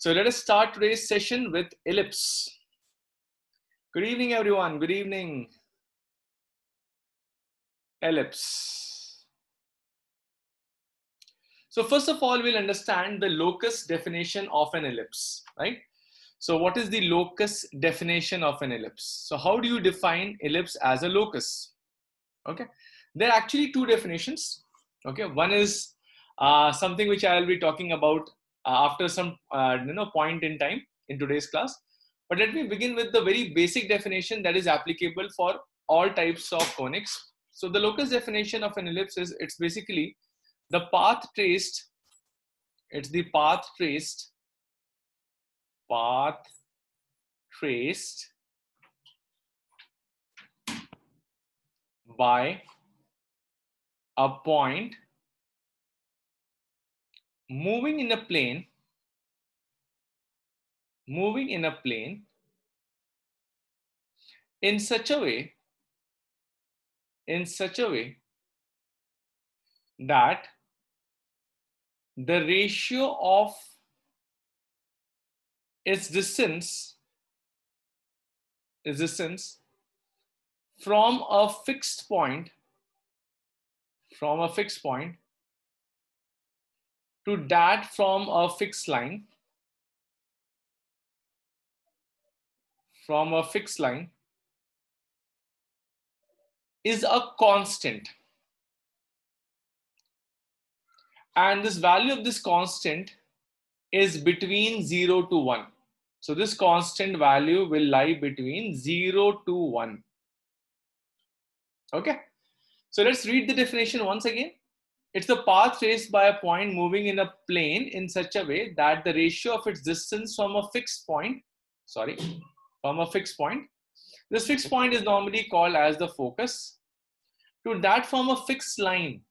So let us start today's session with ellipse. Good evening, everyone. Good evening. Ellipse. So first of all, we'll understand the locus definition of an ellipse, right? So what is the locus definition of an ellipse? So how do you define ellipse as a locus? Okay, there are actually two definitions. Okay, one is something which I will be talking about after some point in time in today's class. But let me begin with the very basic definition that is applicable for all types of conics. So the locus definition of an ellipse is it's basically the path traced. It's the path traced by a point moving in a plane in such a way that the ratio of its distance from a fixed point to that from a fixed line is a constant, and this value of this constant is between 0 to 1. So this constant value will lie between 0 to 1. Okay, so let's read the definition once again. It's the path traced by a point moving in a plane in such a way that the ratio of its distance from a fixed point, this fixed point is normally called as the focus, to that from a fixed line.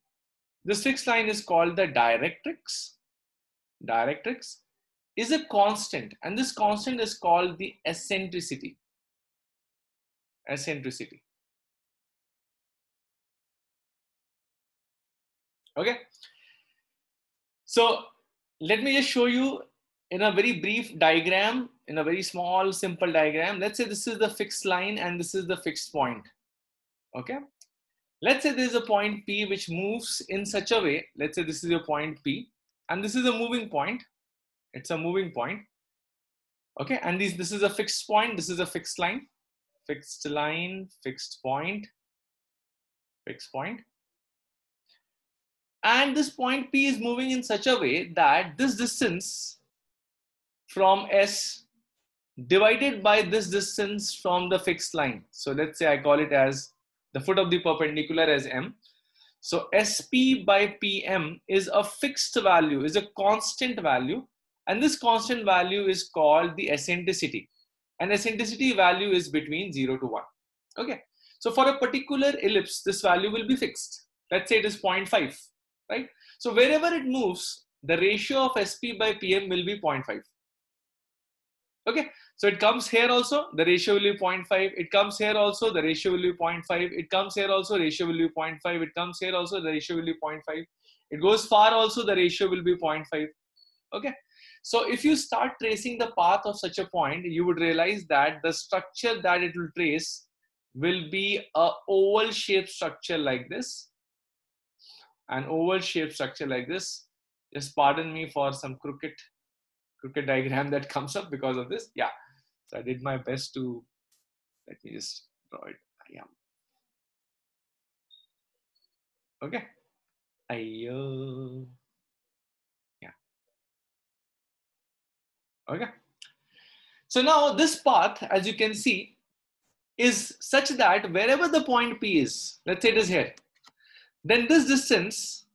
This fixed line is called the directrix. Directrix is a constant, and this constant is called the eccentricity. Eccentricity. Okay, so let me just show you in a very brief diagram, in a very small simple diagram. Let's say this is the fixed line and this is the fixed point. Okay, let's say there is a point P which moves in such a way. Let's say this is your point P and this is a moving point. It's a moving point. Okay, and this is a fixed point. This is a fixed line. Fixed line, fixed point, fixed point. And this point P is moving in such a way that this distance from S divided by this distance from the fixed line. So let's say I call it as the foot of the perpendicular as M. So SP by PM is a fixed value, is a constant value. And this constant value is called the eccentricity. And eccentricity value is between 0 to 1. Okay. So for a particular ellipse, this value will be fixed. Let's say it is 0.5. Right, so wherever it moves, the ratio of SP by PM will be 0.5. Okay, so it comes here also, the ratio will be 0.5. It comes here also, the ratio will be 0.5. It comes here also, ratio will be 0.5. It comes here also, the ratio will be 0.5. It goes far also, the ratio will be 0.5. Okay, so if you start tracing the path of such a point, you would realize that the structure that it will trace will be a oval-shaped structure like this. An oval shaped structure like this. Just pardon me for some crooked diagram that comes up because of this. Yeah, so I did my best to, let me just draw it. Yeah. Okay. Yeah. Okay. So now this path, as you can see, is such that wherever the point P is, let's say it is here. Then this distance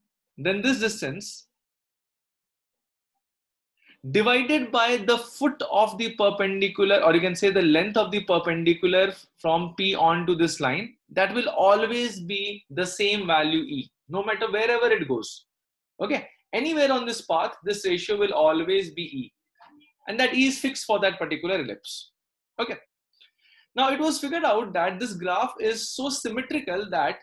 divided by the foot of the perpendicular, or you can say the length of the perpendicular from P onto this line, that will always be the same value E, no matter wherever it goes. Okay, anywhere on this path, this ratio will always be E, and that E is fixed for that particular ellipse. Okay, now it was figured out that this graph is so symmetrical that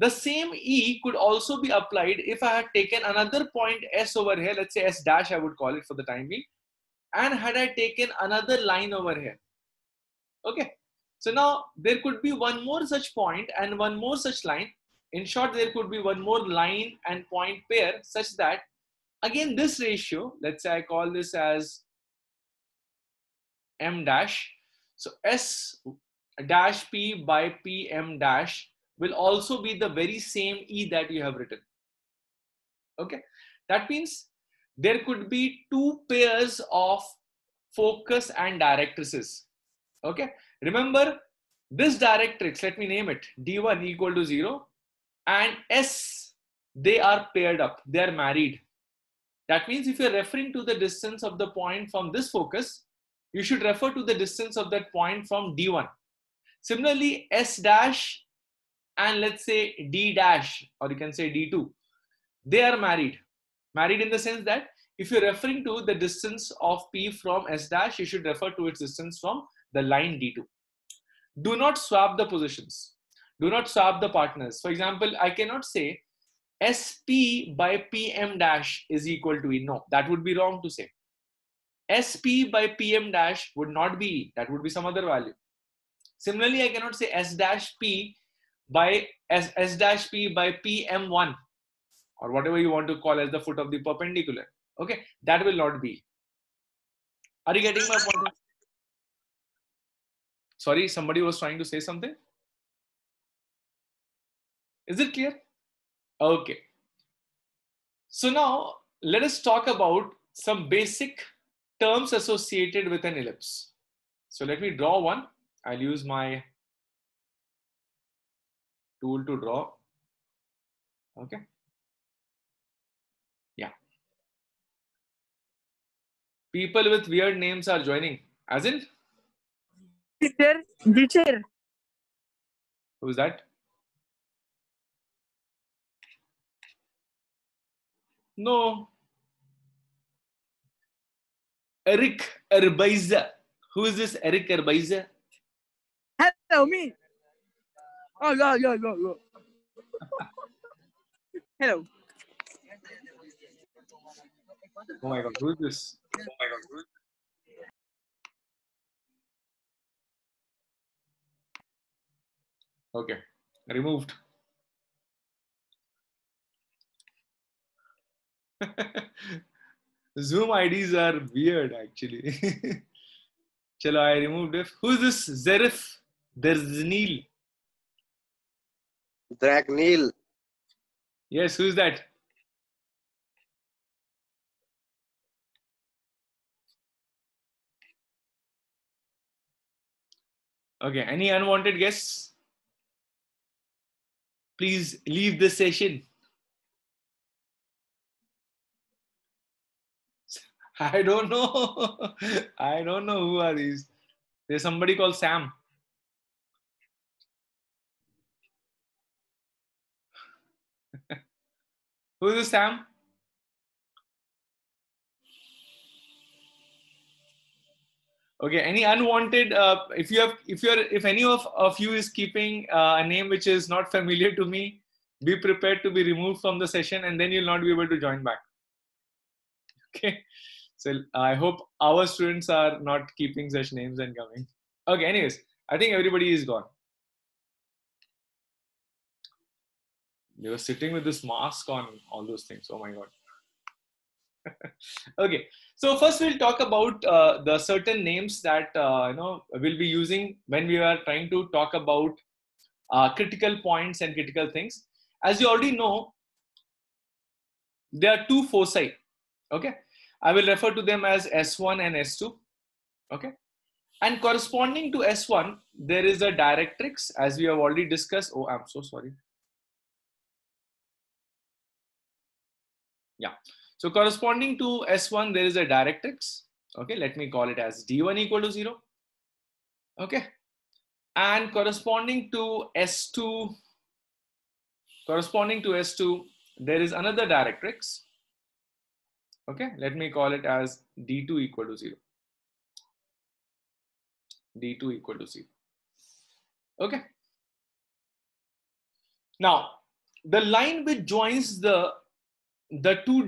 the same E could also be applied if I had taken another point S over here. Let's say S dash, I would call it for the time being. and had I taken another line over here. Okay, so now there could be one more such point and one more such line. In short, there could be one more line and point pair such that again this ratio, let's say I call this as m dash. So S dash P by P M dash will also be the very same E that you have written. Okay, that means there could be two pairs of focus and directrices. Okay, remember this directrix, let me name it D1 equal to 0 and S, they are paired up, they are married. That means if you are referring to the distance of the point from this focus, you should refer to the distance of that point from D1. Similarly, S dash and let's say D dash, or you can say D2, they are married. Married in the sense that if you're referring to the distance of P from S dash, you should refer to its distance from the line D2. Do not swap the positions. Do not swap the partners. For example, I cannot say SP by PM dash is equal to E. No, that would be wrong to say. SP by PM dash would not be E. That would be some other value. Similarly, I cannot say S dash P by S dash P by PM1. Or whatever you want to call as the foot of the perpendicular. Okay, that will not be. Are you getting my point? Sorry, somebody was trying to say something. Is it clear? Okay. So now let us talk about some basic terms associated with an ellipse. So let me draw one. I'll use my tool to draw. Okay. People with weird names are joining. As in? Teacher. Who's that? No. Eric Erbaiza. Who is this Eric Erbaiza? Hello, me. Oh, yeah, yeah, yeah, yeah. Hello. Oh my God, who is this? Oh my God, who is this? Okay, removed. Zoom IDs are weird actually. Chalo, I removed it. Who is this? Zerif? There's Neil. Dragnil. Yes, who is that? Okay, any unwanted guests? Please leave this session. I don't know. I don't know who are these. There's somebody called Sam. Who is this Sam? Okay, any unwanted, if any of you is keeping a name which is not familiar to me, be prepared to be removed from the session and then you'll not be able to join back. Okay, so I hope our students are not keeping such names and coming. Okay, anyways, I think everybody is gone. They were sitting with this mask on, all those things, oh my God. Okay, so first we'll talk about the certain names that we'll be using when we are trying to talk about critical points and critical things. As you already know, there are two foci. Okay, I will refer to them as S1 and S2. Okay, and corresponding to S1, there is a directrix, as we have already discussed. Oh, I'm so sorry. Yeah. So corresponding to S1, there is a directrix. Okay, let me call it as D1 equal to 0. Okay, and corresponding to S2, there is another directrix. Okay, let me call it as D2 equal to 0. D2 equal to 0. Okay. Now, the line which joins the the two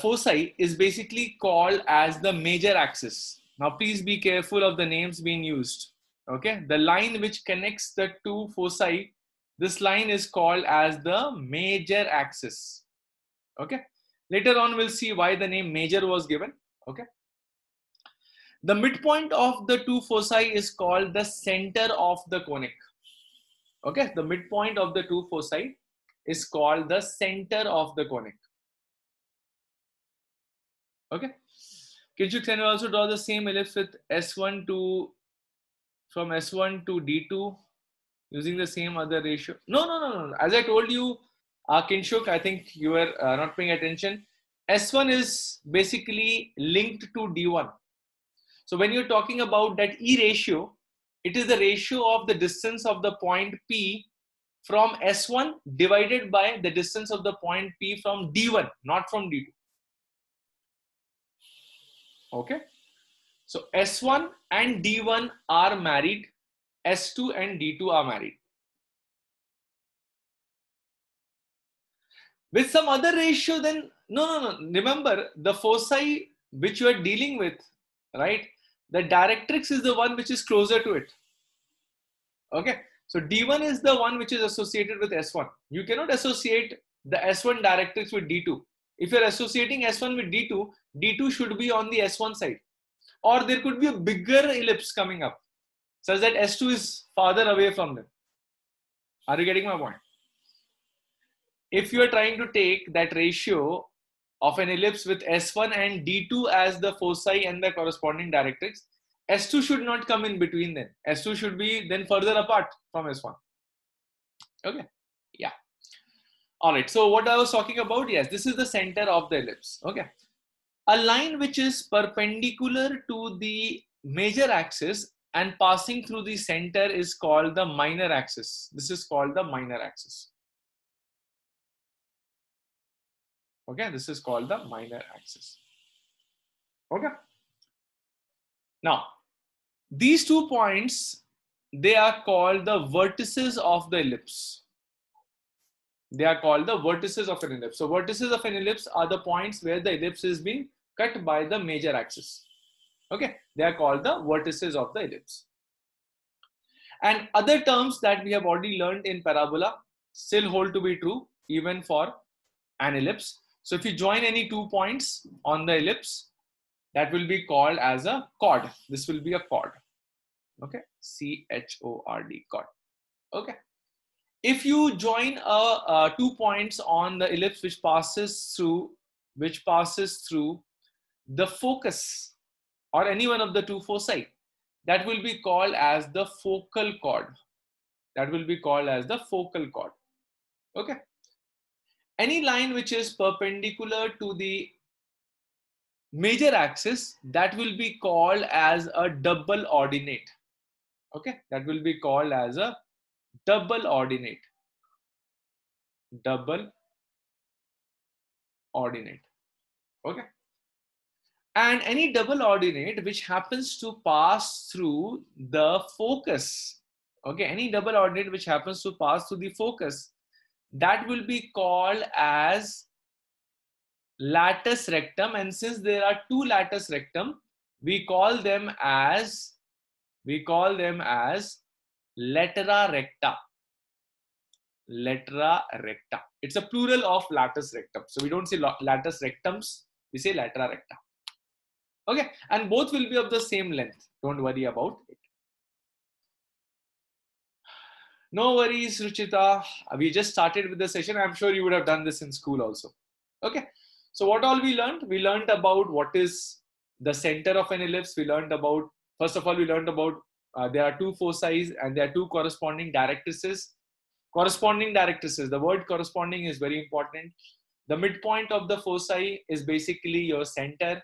foci is basically called as the major axis. Now please be careful of the names being used. Okay, the line which connects the two foci, this line is called as the major axis. Okay, later on we'll see why the name major was given. Okay, the midpoint of the two foci is called the center of the conic. Okay, the midpoint of the two foci is called the center of the conic. Okay, Kinshuk, can you also draw the same ellipse with S1 to from S1 to D2 using the same other ratio? No. As I told you, Kinshuk, I think you were not paying attention. S1 is basically linked to D1. So when you're talking about that E ratio, it is the ratio of the distance of the point P from S1 divided by the distance of the point P from D1, not from D2. Okay, so S1 and D1 are married, S2 and D2 are married. With some other ratio, then no. Remember the foci which you are dealing with, right? The directrix is the one which is closer to it. Okay, so D1 is the one which is associated with S1. You cannot associate the S1 directrix with D2. If you are associating S1 with D2, D2 should be on the S1 side, or there could be a bigger ellipse coming up such that S2 is farther away from them. Are you getting my point? If you are trying to take that ratio of an ellipse with S1 and D2 as the foci and the corresponding directrix, S2 should not come in between them. S2 should be then further apart from S1. Okay, yeah. All right, so what I was talking about, yes, this is the center of the ellipse. Okay, a line which is perpendicular to the major axis and passing through the center is called the minor axis. This is called the minor axis. Okay, this is called the minor axis. Okay, now these 2 points, they are called the vertices of the ellipse. They are called the vertices of an ellipse. So vertices of an ellipse are the points where the ellipse is being cut by the major axis. Okay, they are called the vertices of the ellipse. And other terms that we have already learned in parabola still hold to be true even for an ellipse. So if you join any 2 points on the ellipse, that will be called as a chord. This will be a chord. Okay, C-H-O-R-D, chord. Okay. If you join 2 points on the ellipse which passes through the focus or any one of the two foci, that will be called as the focal chord. That will be called as the focal chord. Okay. Any line which is perpendicular to the major axis, that will be called as a double ordinate. Okay, that will be called as a double ordinate. Double ordinate. Okay, and any double ordinate which happens to pass through the focus. Okay, any double ordinate which happens to pass through the focus, that will be called as latus rectum. And since there are 2 latus rectum, we call them as latera recta. Latera recta. It's a plural of latus rectum. So we don't say latus rectums, we say latera recta. Okay, and both will be of the same length. Don't worry about it. No worries, Ruchita. We just started with the session. I'm sure you would have done this in school also. Okay, so what all we learned? We learned about what is the center of an ellipse. We learned about, first of all, we learned about there are 2 foci and there are 2 corresponding directrices. Corresponding directrices, the word corresponding is very important. The midpoint of the foci is basically your center.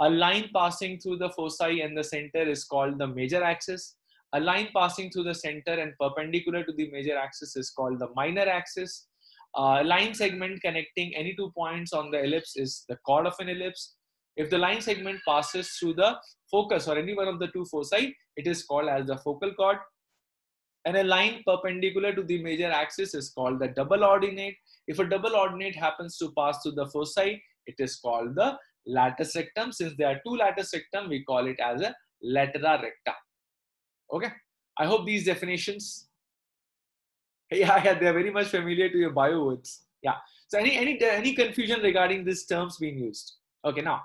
A line passing through the foci and the center is called the major axis. A line passing through the center and perpendicular to the major axis is called the minor axis. A line segment connecting any 2 points on the ellipse is the chord of an ellipse. If the line segment passes through the focus or any one of the 2 foci, it is called as the focal chord. And a line perpendicular to the major axis is called the double ordinate. If a double ordinate happens to pass through the foci, it is called the latus rectum. Since there are two latus rectum, we call it as a latera recta. Okay, I hope these definitions. Yeah, they are very much familiar to your bio words. Yeah. So any confusion regarding these terms being used? Okay, now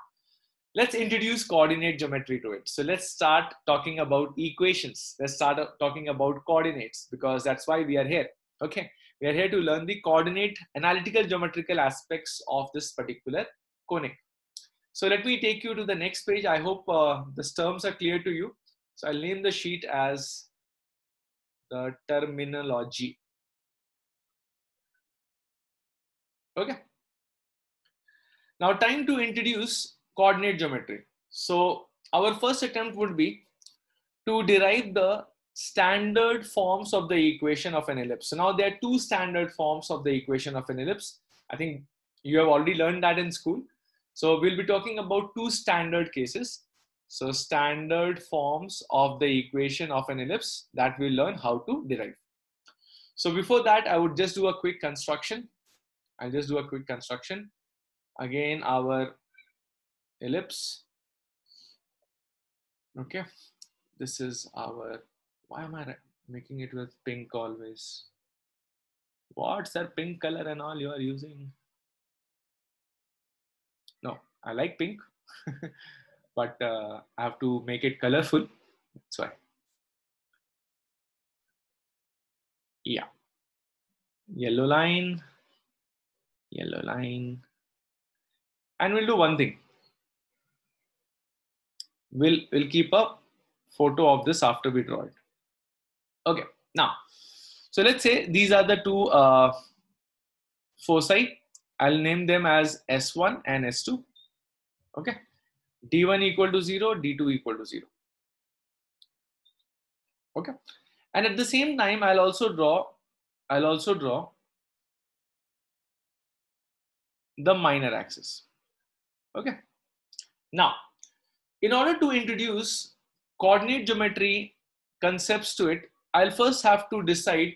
let's introduce coordinate geometry to it. So let's start talking about equations. Let's start talking about coordinates, because that's why we are here. Okay, we are here to learn the coordinate analytical geometrical aspects of this particular conic. So let me take you to the next page. I hope these terms are clear to you. So I'll name the sheet as the terminology. Okay, now time to introduce coordinate geometry. So our first attempt would be to derive the standard forms of the equation of an ellipse. So now there are two standard forms of the equation of an ellipse. I think you have already learned that in school. So we'll be talking about two standard cases. So standard forms of the equation of an ellipse that we'll learn how to derive. So before that, I would just do a quick construction. I'll just do a quick construction. Again, our ellipse. Okay, this is our. Why am I making it with pink always? What's that pink color and all you are using? No, I like pink, but I have to make it colorful. That's why. Yeah, yellow line. Yellow line, and we'll do one thing. We'll keep a photo of this after we draw it. Okay, now, so let's say these are the two foci. I'll name them as S1 and S2. Okay, D1 equal to 0, D2 equal to 0. Okay, and at the same time, I'll also draw the minor axis. Okay, now in order to introduce coordinate geometry concepts to it, I'll first have to decide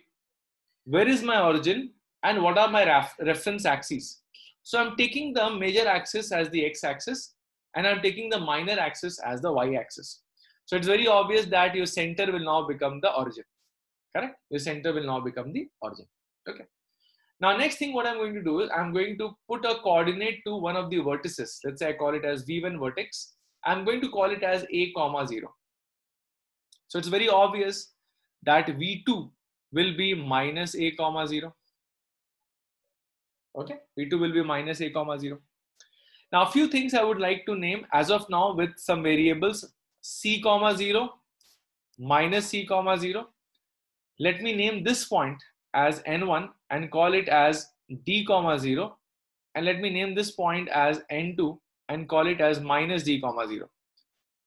where is my origin and what are my reference axes. So I'm taking the major axis as the x-axis and I'm taking the minor axis as the y-axis. So it's very obvious that your center will now become the origin. Correct? Your center will now become the origin. Okay. Now, next thing what I'm going to do is I'm going to put a coordinate to one of the vertices. Let's say I call it as V1 vertex. I'm going to call it as (a, 0). So it's very obvious that V2 will be -(a, 0). Okay, V2 will be -(a, 0). Now, a few things I would like to name as of now with some variables (c, 0), -(c, 0). Let me name this point as N1 and call it as D, 0, and let me name this point as N2 and call it as -D, 0.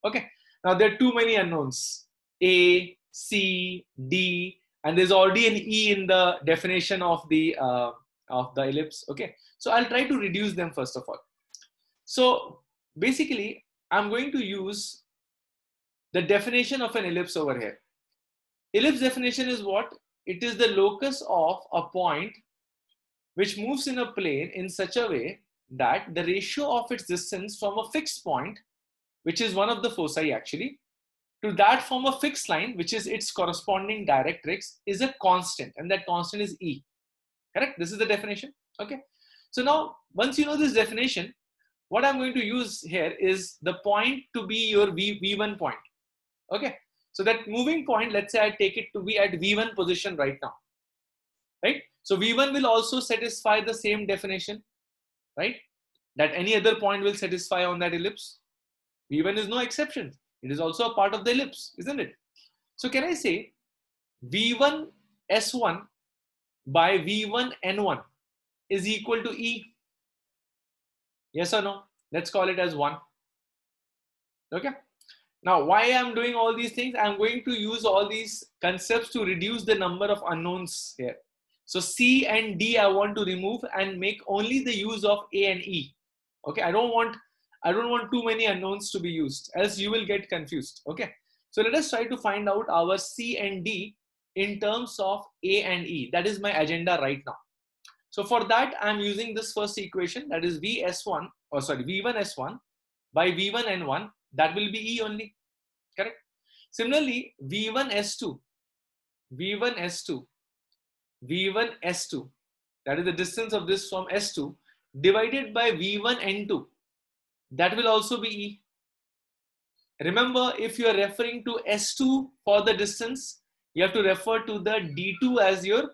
Okay, now there are too many unknowns, A, C, D, and there's already an E in the definition of the ellipse. Okay, so I'll try to reduce them first of all. So basically, I'm going to use the definition of an ellipse over here. Ellipse definition is what? It is the locus of a point which moves in a plane in such a way that the ratio of its distance from a fixed point, which is one of the foci actually, to that from a fixed line, which is its corresponding directrix, is a constant, and that constant is E. Correct? This is the definition. Okay. So now, once you know this definition, what I'm going to use here is the point to be your V1 point. Okay. So that moving point, let's say I take it to be at V1 position right now, right? So V1 will also satisfy the same definition, right? That any other point will satisfy on that ellipse. V1 is no exception. It is also a part of the ellipse, isn't it? So can I say V1 S1 by V1 N1 is equal to E? Yes or no? Let's call it as 1. Okay. Now, why I'm doing all these things? I'm going to use all these concepts to reduce the number of unknowns here. So C and D I want to remove and make only the use of A and E. Okay, I don't want too many unknowns to be used, else you will get confused. Okay, so let us try to find out our C and D in terms of A and E. That is my agenda right now. So for that, I am using this first equation, that is V1S1 by V1N1, that will be E only, correct? Similarly, V1S2, that is the distance of this from S2, divided by V1N2, that will also be E. Remember, if you are referring to S2 for the distance, you have to refer to the D2 as your,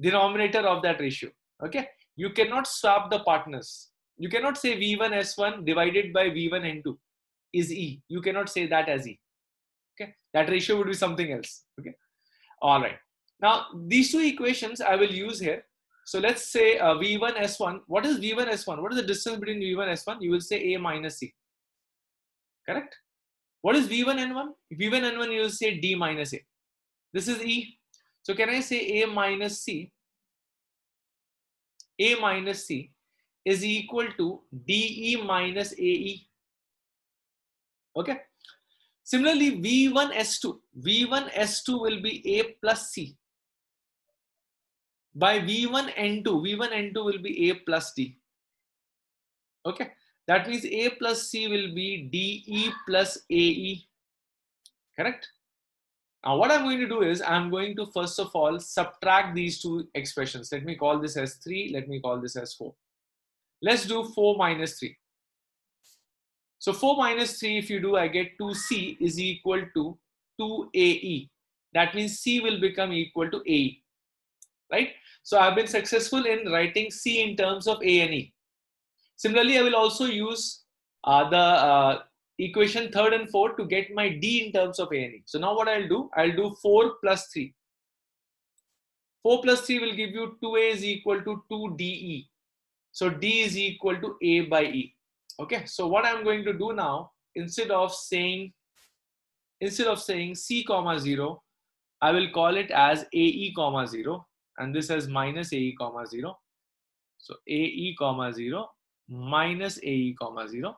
denominator of that ratio. Okay, you cannot swap the partners. You cannot say V1S1 divided by V1N2 is E. You cannot say that as E. Okay, that ratio would be something else. Okay, all right. Now these two equations I will use here. So let's say V1S1. What is V1S1? What is the distance between V1S1? You will say A minus C. Correct. What is V1N1? V1N1 you will say D minus A. This is E. So can I say A minus C? A minus C is equal to DE minus AE. Okay. Similarly, V1S2 will be A plus C by V1N2 will be A plus D. Okay. That means A plus C will be DE plus AE. Correct? Now what I'm going to do is I'm going to first of all subtract these two expressions. Let me call this as 3. Let me call this as 4. Let's do 4 minus 3. So 4 minus 3, if you do, I get 2C is equal to 2AE. That means C will become equal to AE. Right? So I've been successful in writing C in terms of A and E. Similarly, I will also use the equation 3rd and 4th to get my D in terms of A and E. So now what I'll do 4 plus 3. 4 plus 3 will give you 2A is equal to 2DE. So D is equal to A by E. Okay, so what I'm going to do now, instead of saying C comma 0, I will call it as AE comma 0, and this as minus AE comma 0. So AE comma 0 minus AE comma 0.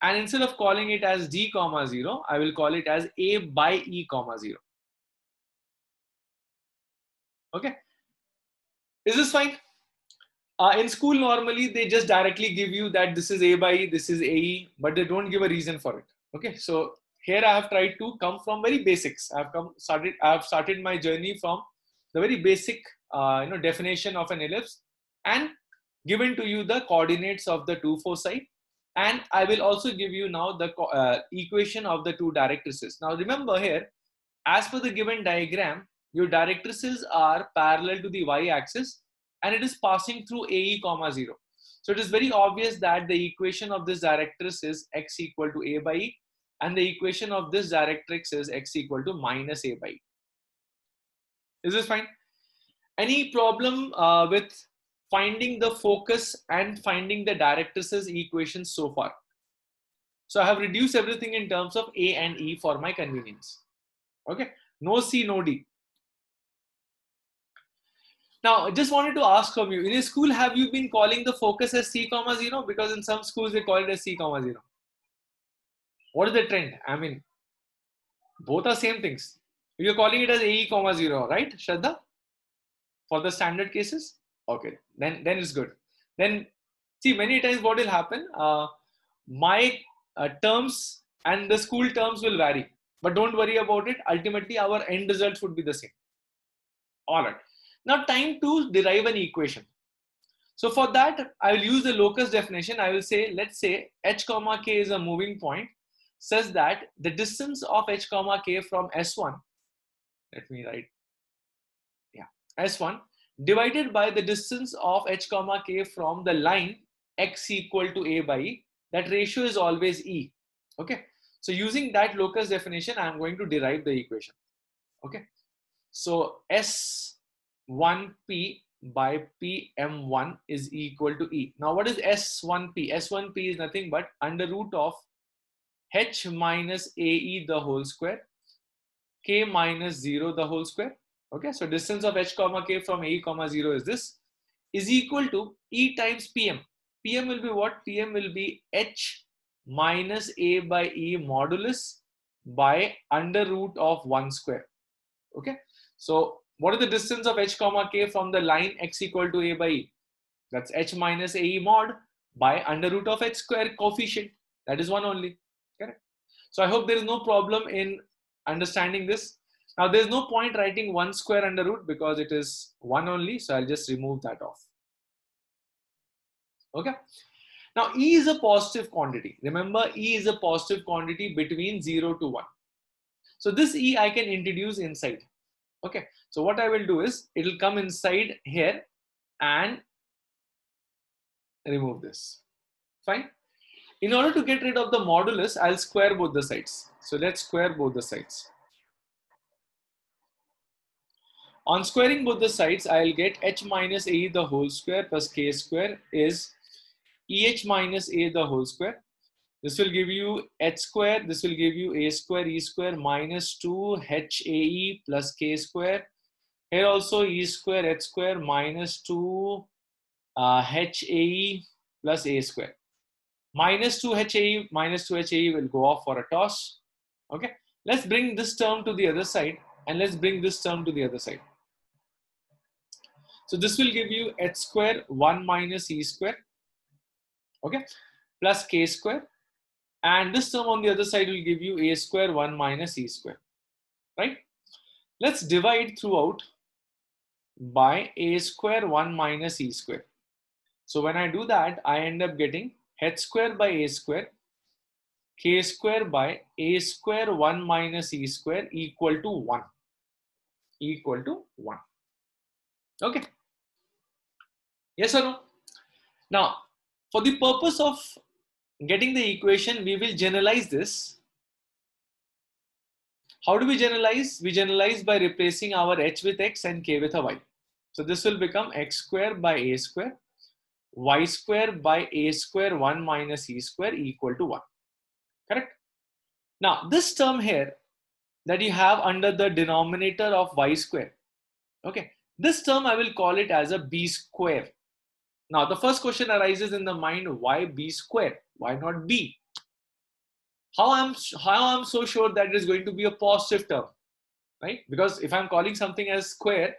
And instead of calling it as D comma 0, I will call it as A by E comma 0. Okay. Is this fine? In school, normally they just directly give you that this is A by E, this is AE, but they don't give a reason for it. Okay. So here I have tried to come from very basics. I have started my journey from the very basic, definition of an ellipse and given to you the coordinates of the two foci. And I will also give you now the equation of the two directrices. Now remember here, as per the given diagram, your directrices are parallel to the y-axis and it is passing through AE comma 0. So it is very obvious that the equation of this directrice is x equal to A by E and the equation of this directrix is x equal to minus A by E. Is this fine? Any problem with finding the focus and finding the directrices equations so far? So I have reduced everything in terms of A and E for my convenience. Okay, no C, no D. Now, I just wanted to ask from you, in a school, have you been calling the focus as C comma 0? Because in some schools, they call it as C comma 0. What is the trend? I mean, both are same things. You're calling it as AE comma 0, right, Shraddha? For the standard cases? Okay, then it's good. Then see, many times what will happen, my terms and the school terms will vary, but don't worry about it. Ultimately, our end results would be the same. All right. Now time to derive an equation. So for that, I will use the locus definition. I will say, let's say h comma k is a moving point such that the distance of h comma k from S1, let me write, S1, divided by the distance of h comma k from the line x equal to A by E, that ratio is always E. Okay, so using that locus definition, I am going to derive the equation. Okay, so S1p by PM1 is equal to E. Now what is S1p? S1p is nothing but under root of h minus AE the whole square, k minus 0 the whole square. Okay, so distance of h comma k from AE comma 0 is this, is equal to E times PM. PM will be what? PM will be h minus A by E modulus by under root of 1 square. Okay, so What is the distance of h comma k from the line x equal to a by e? That's h minus ae mod by under root of h square coefficient. That is one only. Correct. So I hope there is no problem in understanding this. Now there is no point writing 1 square under root because it is 1 only. So I'll just remove that off. Okay. Now E is a positive quantity. Remember, E is a positive quantity between 0 to 1. So this E I can introduce inside. Okay. So what I will do is it will come inside here and remove this. Fine. In order to get rid of the modulus, I'll square both the sides. So let's square both the sides. On squaring both the sides, I'll get h minus a the whole square plus k square is e h minus a the whole square. This will give you h square. This will give you a square e square minus 2 h a e plus k square. Here also e square h square minus 2 h a e plus a square. Minus 2 h a e minus 2 h a e will go off for a toss. Okay, let's bring this term to the other side and let's bring this term to the other side. So this will give you h square 1 minus e square, okay, plus k square, and this term on the other side will give you a square 1 minus e square, right? Let's divide throughout by a square 1 minus e square. So when I do that, I end up getting h square by a square, k square by a square 1 minus e square equal to 1, equal to 1. Okay. Yes or no? Now, for the purpose of getting the equation, we will generalize this. How do we generalize? We generalize by replacing our h with x and k with a y. So this will become x square by a square, y square by a square 1 minus e square equal to 1. Correct. Now this term here that you have under the denominator of y square. Okay. This term I will call it as a b square. Now the first question arises in the mind: why b square? Why not b? How I'm so sure that it is going to be a positive term, right? Because if I'm calling something as square,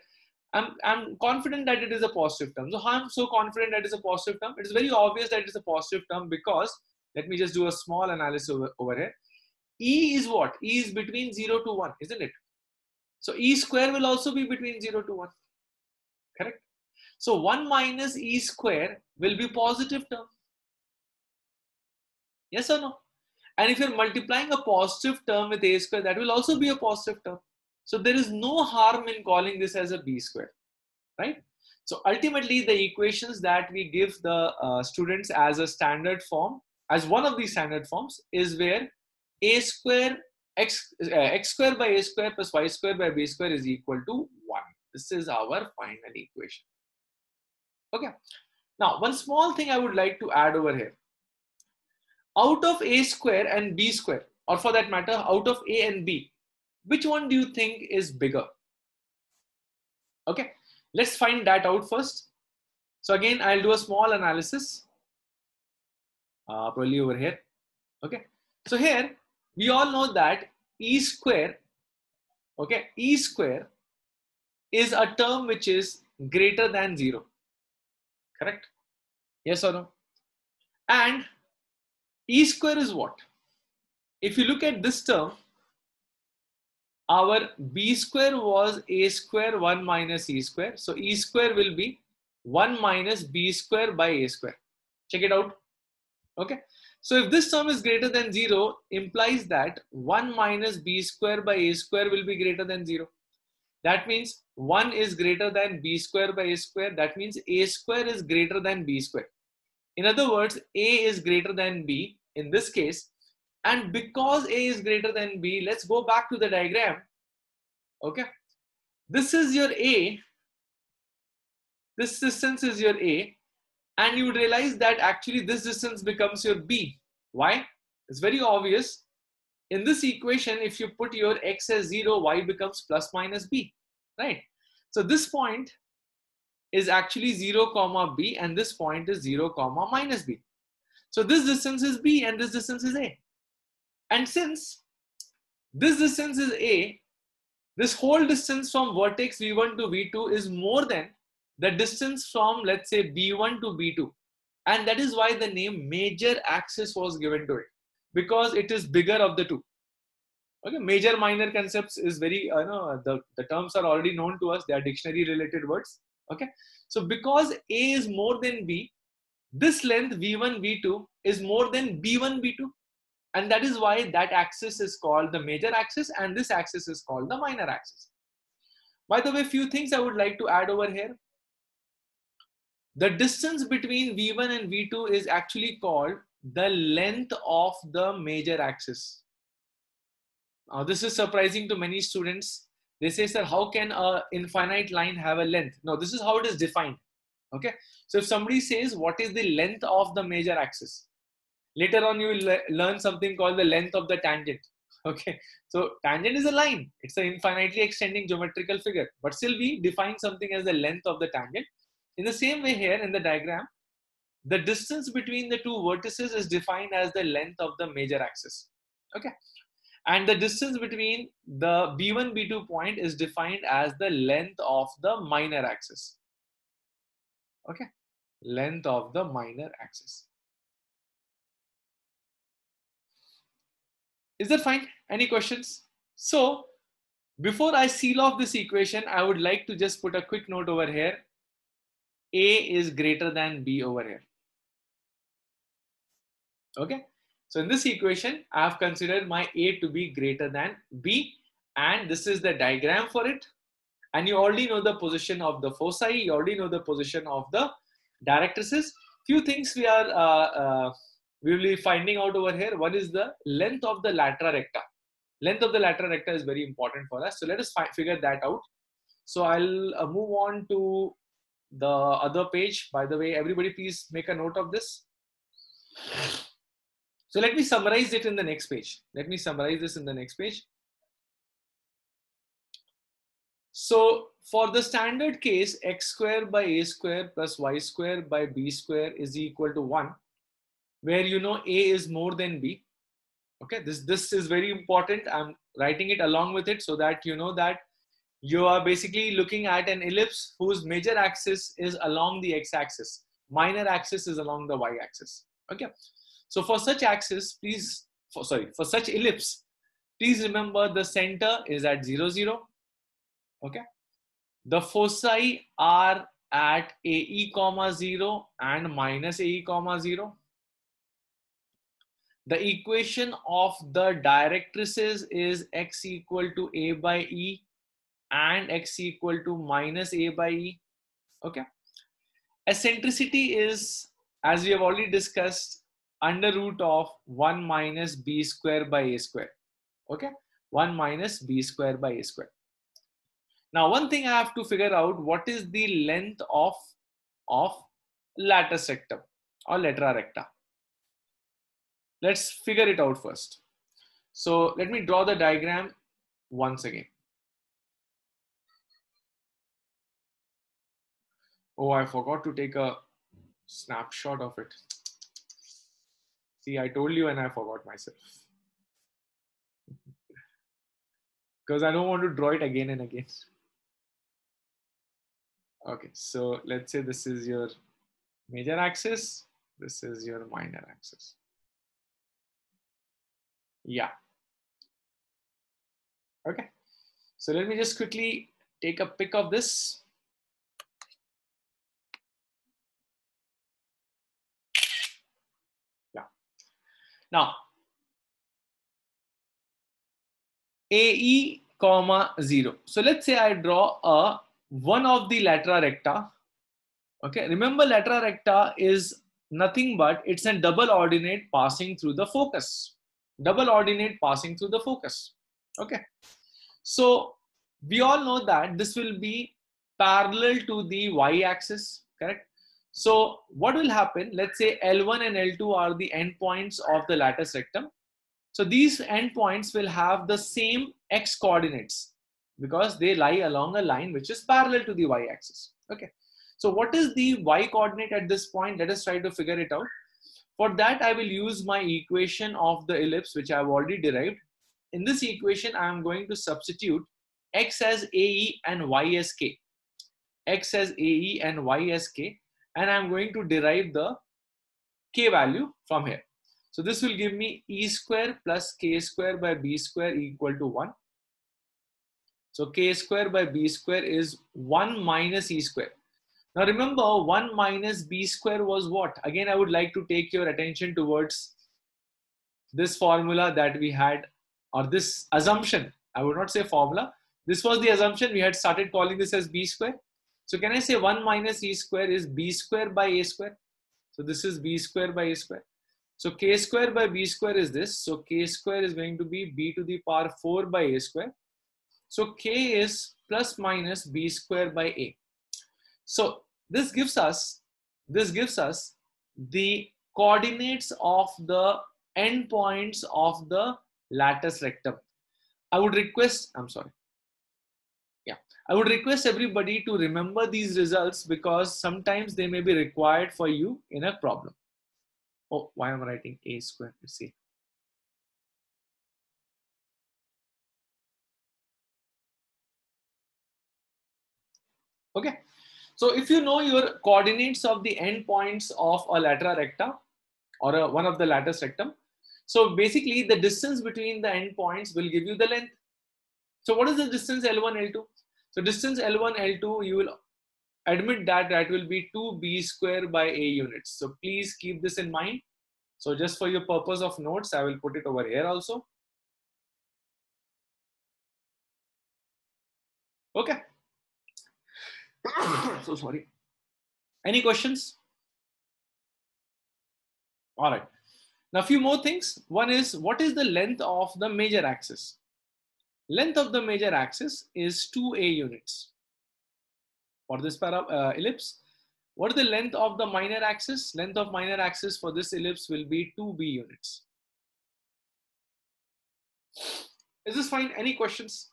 I'm confident that it is a positive term. So how I'm so confident that it is a positive term? It is very obvious that it is a positive term because let me just do a small analysis over here. E is what? E is between 0 to 1, isn't it? So e square will also be between 0 to 1. Correct? So 1 minus e square will be positive term. Yes or no? And if you're multiplying a positive term with a square, that will also be a positive term. So there is no harm in calling this as a b square. Right? So ultimately the equations that we give the students as a standard form, as one of these standard forms, is where a square x square by a square plus y square by b square is equal to 1. This is our final equation. Okay. Now one small thing I would like to add over here. Out of a square and b square, or for that matter out of a and b, which one do you think is bigger? Okay. Let's find that out first. So again I'll do a small analysis. Probably over here. Okay. So here we all know that e square, okay, e square is a term which is greater than 0. Correct? Yes or no? And e square is what? If you look at this term, our b square was a square 1 minus e square. So e square will be 1 minus b square by a square. Check it out. Okay, so if this term is greater than 0, implies that 1 minus b square by a square will be greater than 0. That means 1 is greater than b square by a square. That means a square is greater than b square. In other words, a is greater than b in this case. And because a is greater than b, let's go back to the diagram. Okay, this is your a. This distance is your a. And you would realize that actually this distance becomes your b. Why? It's very obvious. In this equation, if you put your x as 0, y becomes plus minus b, right? So this point is actually 0 comma b and this point is 0 comma minus b. So this distance is b and this distance is a. And since this distance is a, This whole distance from vertex V1 to V2 is more than the distance from, let's say, B1 to B2. And that is why the name major axis was given to it, because it is bigger of the two. Okay, major minor concepts is very, the terms are already known to us. They are dictionary related words. Okay, so because A is more than B, this length V1 V2 is more than B1 B2. And that is why that axis is called the major axis and this axis is called the minor axis. By the way, few things I would like to add over here. The distance between V1 and V2 is actually called the length of the major axis. Now, this is surprising to many students. They say, sir, how can an infinite line have a length? No, this is how it is defined. Okay. So if somebody says, what is the length of the major axis? Later on, you will learn something called the length of the tangent. Okay. So tangent is a line. It's an infinitely extending geometrical figure. But still, we define something as the length of the tangent. In the same way here in the diagram, the distance between the two vertices is defined as the length of the major axis. Okay. And the distance between the B1, B2 point is defined as the length of the minor axis. Okay. Length of the minor axis. Is that fine? Any questions? So before I seal off this equation, I would like to just put a quick note over here. A is greater than B over here. Okay. So in this equation, I have considered my A to be greater than B. And this is the diagram for it. And you already know the position of the foci. You already know the position of the directrices. Few things we will be finding out over here. One is the length of the latera recta. Length of the latera recta is very important for us. So let us figure that out. So I'll move on to the other page. By the way, everybody please make a note of this. So let me summarize it in the next page. Let me summarize this in the next page. So for the standard case, x square by a square plus y square by b square is equal to 1, where you know a is more than b. Okay, this is very important. I'm writing it along with it so that you know that you are basically looking at an ellipse whose major axis is along the x-axis. Minor axis is along the y-axis. Okay. So for such axis, for such ellipse, please remember the center is at 0, 0. Okay. The foci are at AE, 0 and minus AE, 0. The equation of the directrices is x equal to A by E and x equal to minus A by E. Okay. Eccentricity is, as we have already discussed, under root of 1 minus b square by a square. Okay. 1 minus b square by a square. Now, one thing I have to figure out, what is the length of latus rectum or latera recta? Let's figure it out first. So let me draw the diagram once again. Oh, I forgot to take a snapshot of it. See, I told you and I forgot myself. Because I don't want to draw it again and again. Okay, so let's say this is your major axis. This is your minor axis. Yeah. Okay. So let me just quickly take a pic of this. Now, AE, 0. So let's say I draw a one of the latera recta. Okay, remember latera recta is nothing but it's a double ordinate passing through the focus. Double ordinate passing through the focus. Okay, so we all know that this will be parallel to the y-axis, correct? So what will happen? Let's say L1 and L2 are the endpoints of the latus rectum. So these endpoints will have the same x coordinates because they lie along a line which is parallel to the y axis. Okay. So what is the y coordinate at this point? Let us try to figure it out. For that, I will use my equation of the ellipse, which I've already derived. In this equation, I am going to substitute X as AE and Y as K. X as AE and Y as K, and I'm going to derive the K value from here. So this will give me E square plus K square by B square equal to 1. So K square by B square is 1 minus E square. Now remember, 1 minus B square was what? Again, I would like to take your attention towards this formula that we had, or this assumption. I would not say formula. This was the assumption. We had started calling this as B square. So can I say 1 minus E square is B square by A square? So this is B square by A square. So K square by B square is this. So K square is going to be B to the power 4 by A square. So K is plus minus B square by A. So this gives us the coordinates of the endpoints of the latus rectum. I would request everybody to remember these results, because sometimes they may be required for you in a problem. Oh, why am I writing A square? Let's see. Okay. So if you know your coordinates of the endpoints of a latera recta or one of the latus rectum, so basically the distance between the endpoints will give you the length. So what is the distance L1, L2? So distance L1, L2, you will admit that will be 2b square by a units. So please keep this in mind. So just for your purpose of notes, I will put it over here also. Okay. So sorry. Any questions? All right. Now, a few more things. One is, what is the length of the major axis? Length of the major axis is 2a units for this ellipse. What is the length of the minor axis? Length of minor axis for this ellipse will be 2b units. Is this fine? Any questions?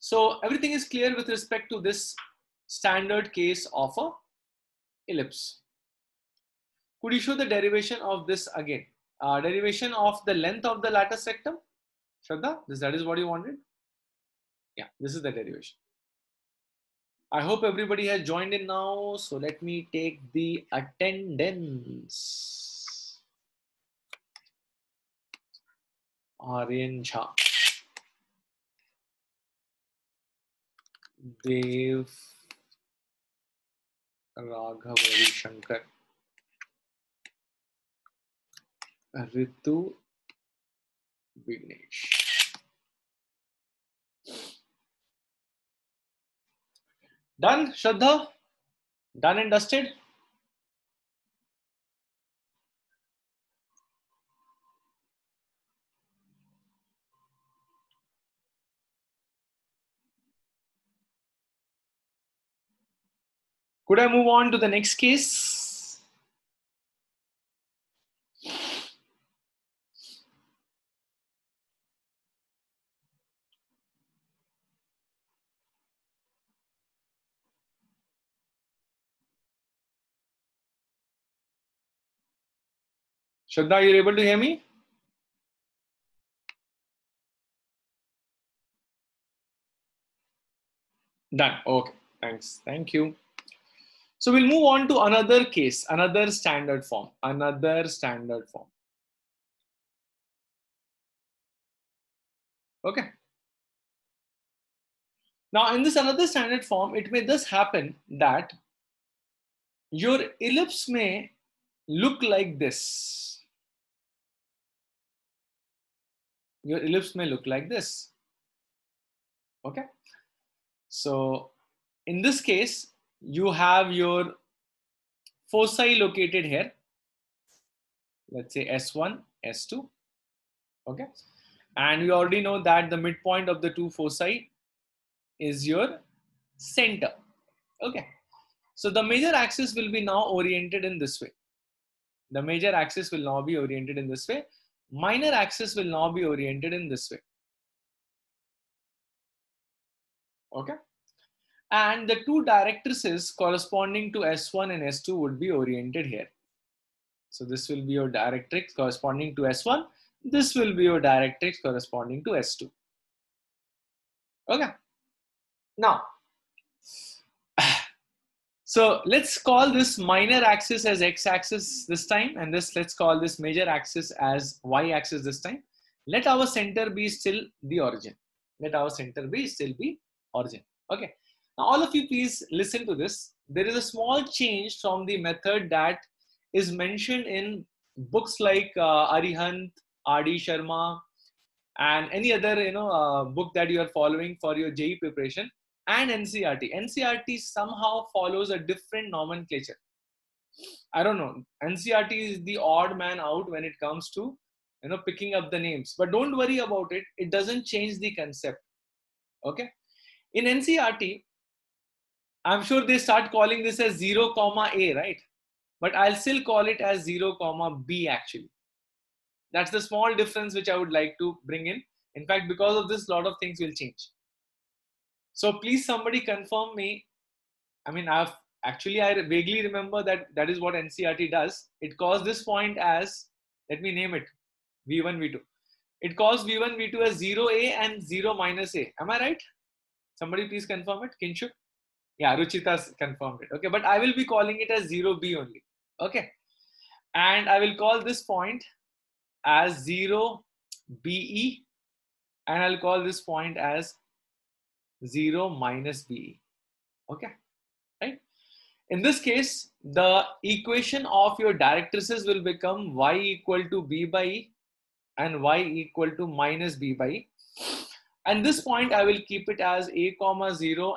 So everything is clear with respect to this standard case of a ellipse. Could you show the derivation of this again? Derivation of the length of the latus rectum? Shraddha, that is what you wanted? Yeah, this is the derivation. I hope everybody has joined in now. So let me take the attendance. Aryan Jha. Dev Raghavari Shankar, Ritu Vignesh. Done, Shraddha? Done and dusted? Could I move on to the next case? Shraddha, are you able to hear me? Done. Okay. Thanks. Thank you. So we'll move on to another case, another standard form, Okay. Now in this another standard form, it may thus happen that your ellipse may look like this. Your ellipse may look like this. Okay. So in this case, you have your foci located here. Let's say S1, S2. Okay. And you already know that the midpoint of the two foci is your center. Okay. So the major axis will be now oriented in this way. The major axis will now be oriented in this way. Minor axis will now be oriented in this way. Okay. And the two directrices corresponding to S1 and S2 would be oriented here. So this will be your directrix corresponding to S1. This will be your directrix corresponding to S2. Okay. Now, so let's call this minor axis as x-axis this time, and this, let's call this major axis as y-axis this time. Let our center be still the origin. Let our center be still the origin. Okay. Now, all of you, please listen to this. There is a small change from the method that is mentioned in books like Arihant, R.D. Sharma, and any other book that you are following for your JEE preparation, and NCERT. NCERT somehow follows a different nomenclature. I don't know. NCERT is the odd man out when it comes to picking up the names. But don't worry about it. It doesn't change the concept. Okay. In NCERT, I'm sure they start calling this as 0, A, right? But I'll still call it as 0, B actually. That's the small difference which I would like to bring in. In fact, because of this, a lot of things will change. So please somebody confirm me. I mean, I vaguely remember that that is what NCERT does. It calls this point as, let me name it, V1, V2. It calls V1, V2 as 0A and 0 A. Am I right? Somebody please confirm it. Kinshuk? Yeah, Ruchita confirmed it. Okay, but I will be calling it as 0B only. Okay. And I will call this point as 0 BE, and I'll call this point as 0 BE. Okay, right? In this case, the equation of your directrices will become y = B/E and y = -B/E. And this point I will keep it as a, 0 and -a, 0.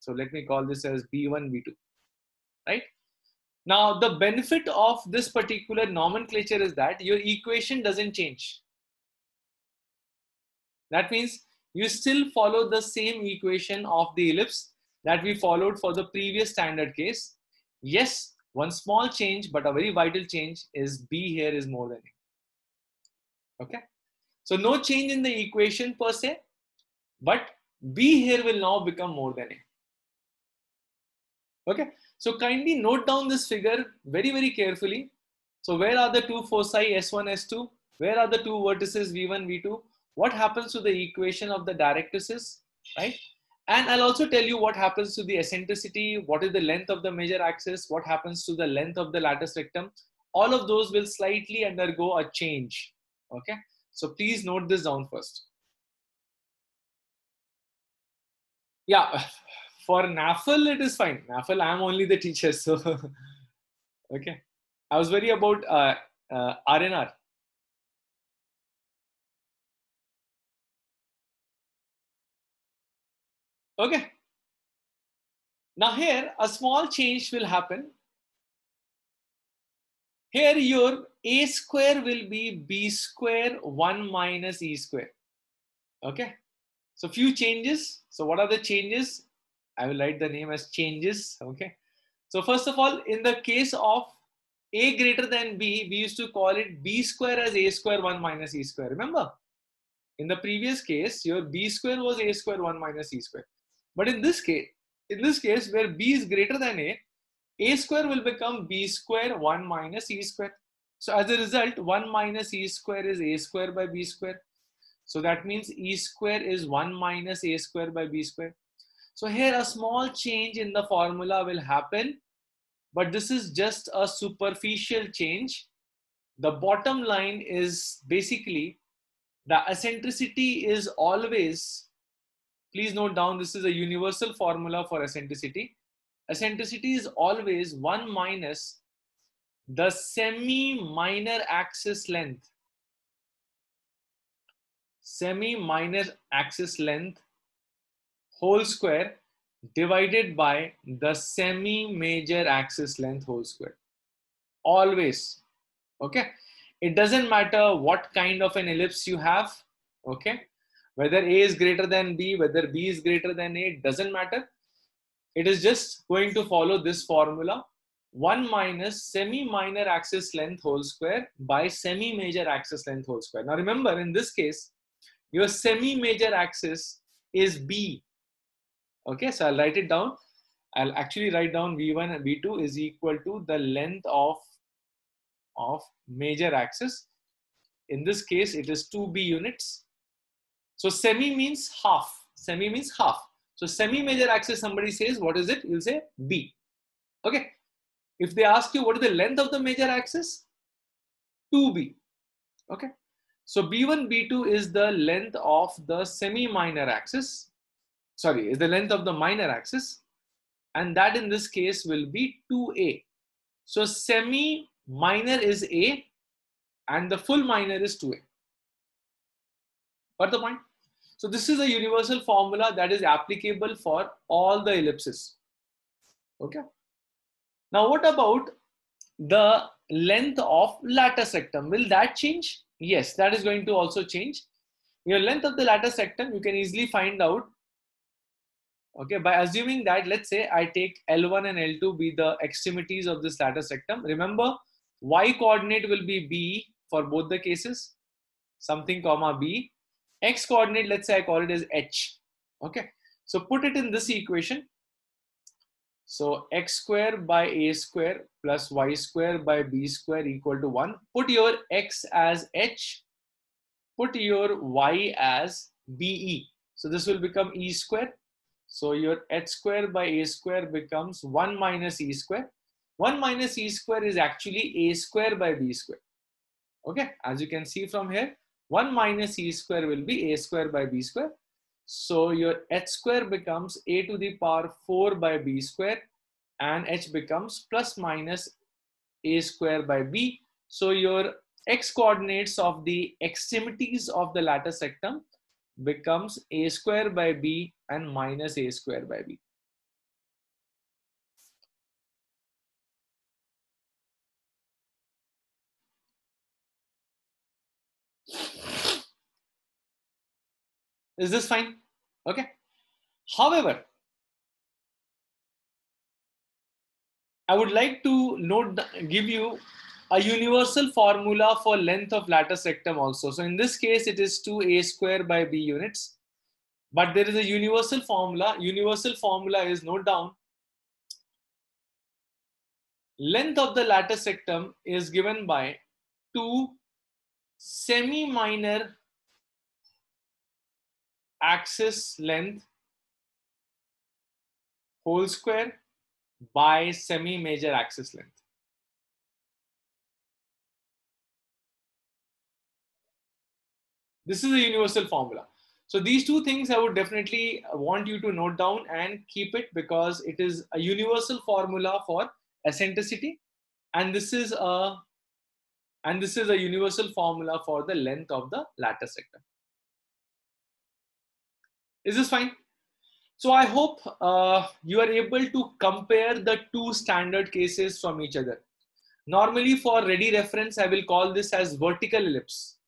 So let me call this as B1, B2, right? Now the benefit of this particular nomenclature is that your equation doesn't change. That means you still follow the same equation of the ellipse that we followed for the previous standard case. Yes, one small change, but a very vital change is B here is more than A. Okay. So no change in the equation per se, but B here will now become more than A. Okay. So kindly note down this figure very, very carefully. So where are the two foci S1, S2? Where are the two vertices V1, V2? What happens to the equation of the directrices, right? And I'll also tell you what happens to the eccentricity, what is the length of the major axis, what happens to the length of the latus rectum. All of those will slightly undergo a change, okay? So please note this down first. Yeah, for NAFL, it is fine. NAFL, I am only the teacher, so, okay. I was worried about RNR. Okay. Now here, a small change will happen. Here your a² will be b² 1 - e². Okay. So few changes. So what are the changes? I will write the name as changes. Okay. So first of all, in the case of a > b, we used to call it b² as a² 1 - e². Remember? In the previous case, your b² was a² 1 - e². But in this case, where b is greater than a square will become b² 1 - e². So as a result, 1 - e² is a² by b². So that means e² is 1 - a² by b². So here a small change in the formula will happen, but this is just a superficial change. The bottom line is basically the eccentricity is always, please note down, this is a universal formula for eccentricity. Eccentricity is always 1 - the semi-minor axis length. Semi-minor axis length whole square divided by the semi-major axis length whole square. Always. Okay. It doesn't matter what kind of an ellipse you have. Okay. Whether A is greater than B, whether B is greater than A, it doesn't matter. It is just going to follow this formula. 1 - semi-minor axis length whole square by semi-major axis length whole square. Now remember, in this case, your semi-major axis is B. Okay, so I'll write it down. I'll actually write down V1 and V2 is equal to the length of major axis. In this case, it is 2B units. So semi means half. Semi means half. So semi-major axis, somebody says, what is it? You'll say B. Okay. If they ask you what is the length of the major axis, 2B. Okay. So B1, B2 is the length of the semi-minor axis. Sorry, is the length of the minor axis. And that in this case will be 2A. So semi-minor is A and the full minor is 2A. Got the point? So this is a universal formula that is applicable for all the ellipses. Okay. Now what about the length of latus rectum? Will that change? Yes, that is going to also change. Your length of the latus rectum you can easily find out. Okay, by assuming that, let's say I take L1 and L2 be the extremities of this latus rectum. Remember, y coordinate will be B for both the cases, something comma B. X coordinate, let's say I call it as H. Okay, so put it in this equation. So x square by a square plus y square by b square equal to 1. Put your x as H, put your y as BE. So this will become E square. So your h square by a square becomes 1 minus e square. 1 minus e square is actually a square by b square. Okay, as you can see from here, 1 minus e square will be a square by b square. So your h square becomes a to the power 4 by b square and h becomes plus minus a square by b. So your x coordinates of the extremities of the latus rectum becomes a square by b and minus a square by b. Is this fine? Okay. However, I would like to give you a universal formula for length of latus rectum also. So in this case, it is 2a square by b units. But there is a universal formula. Universal formula is, note down, length of the latus rectum is given by 2 semi-minor axis length whole square by semi-major axis length. This is a universal formula. So these two things I would definitely want you to note down and keep it, because it is a universal formula for eccentricity, and this is a universal formula for the length of the latus rectum. Is this fine? So I hope you are able to compare the two standard cases from each other. Normally for ready reference, I will call this as vertical ellipse.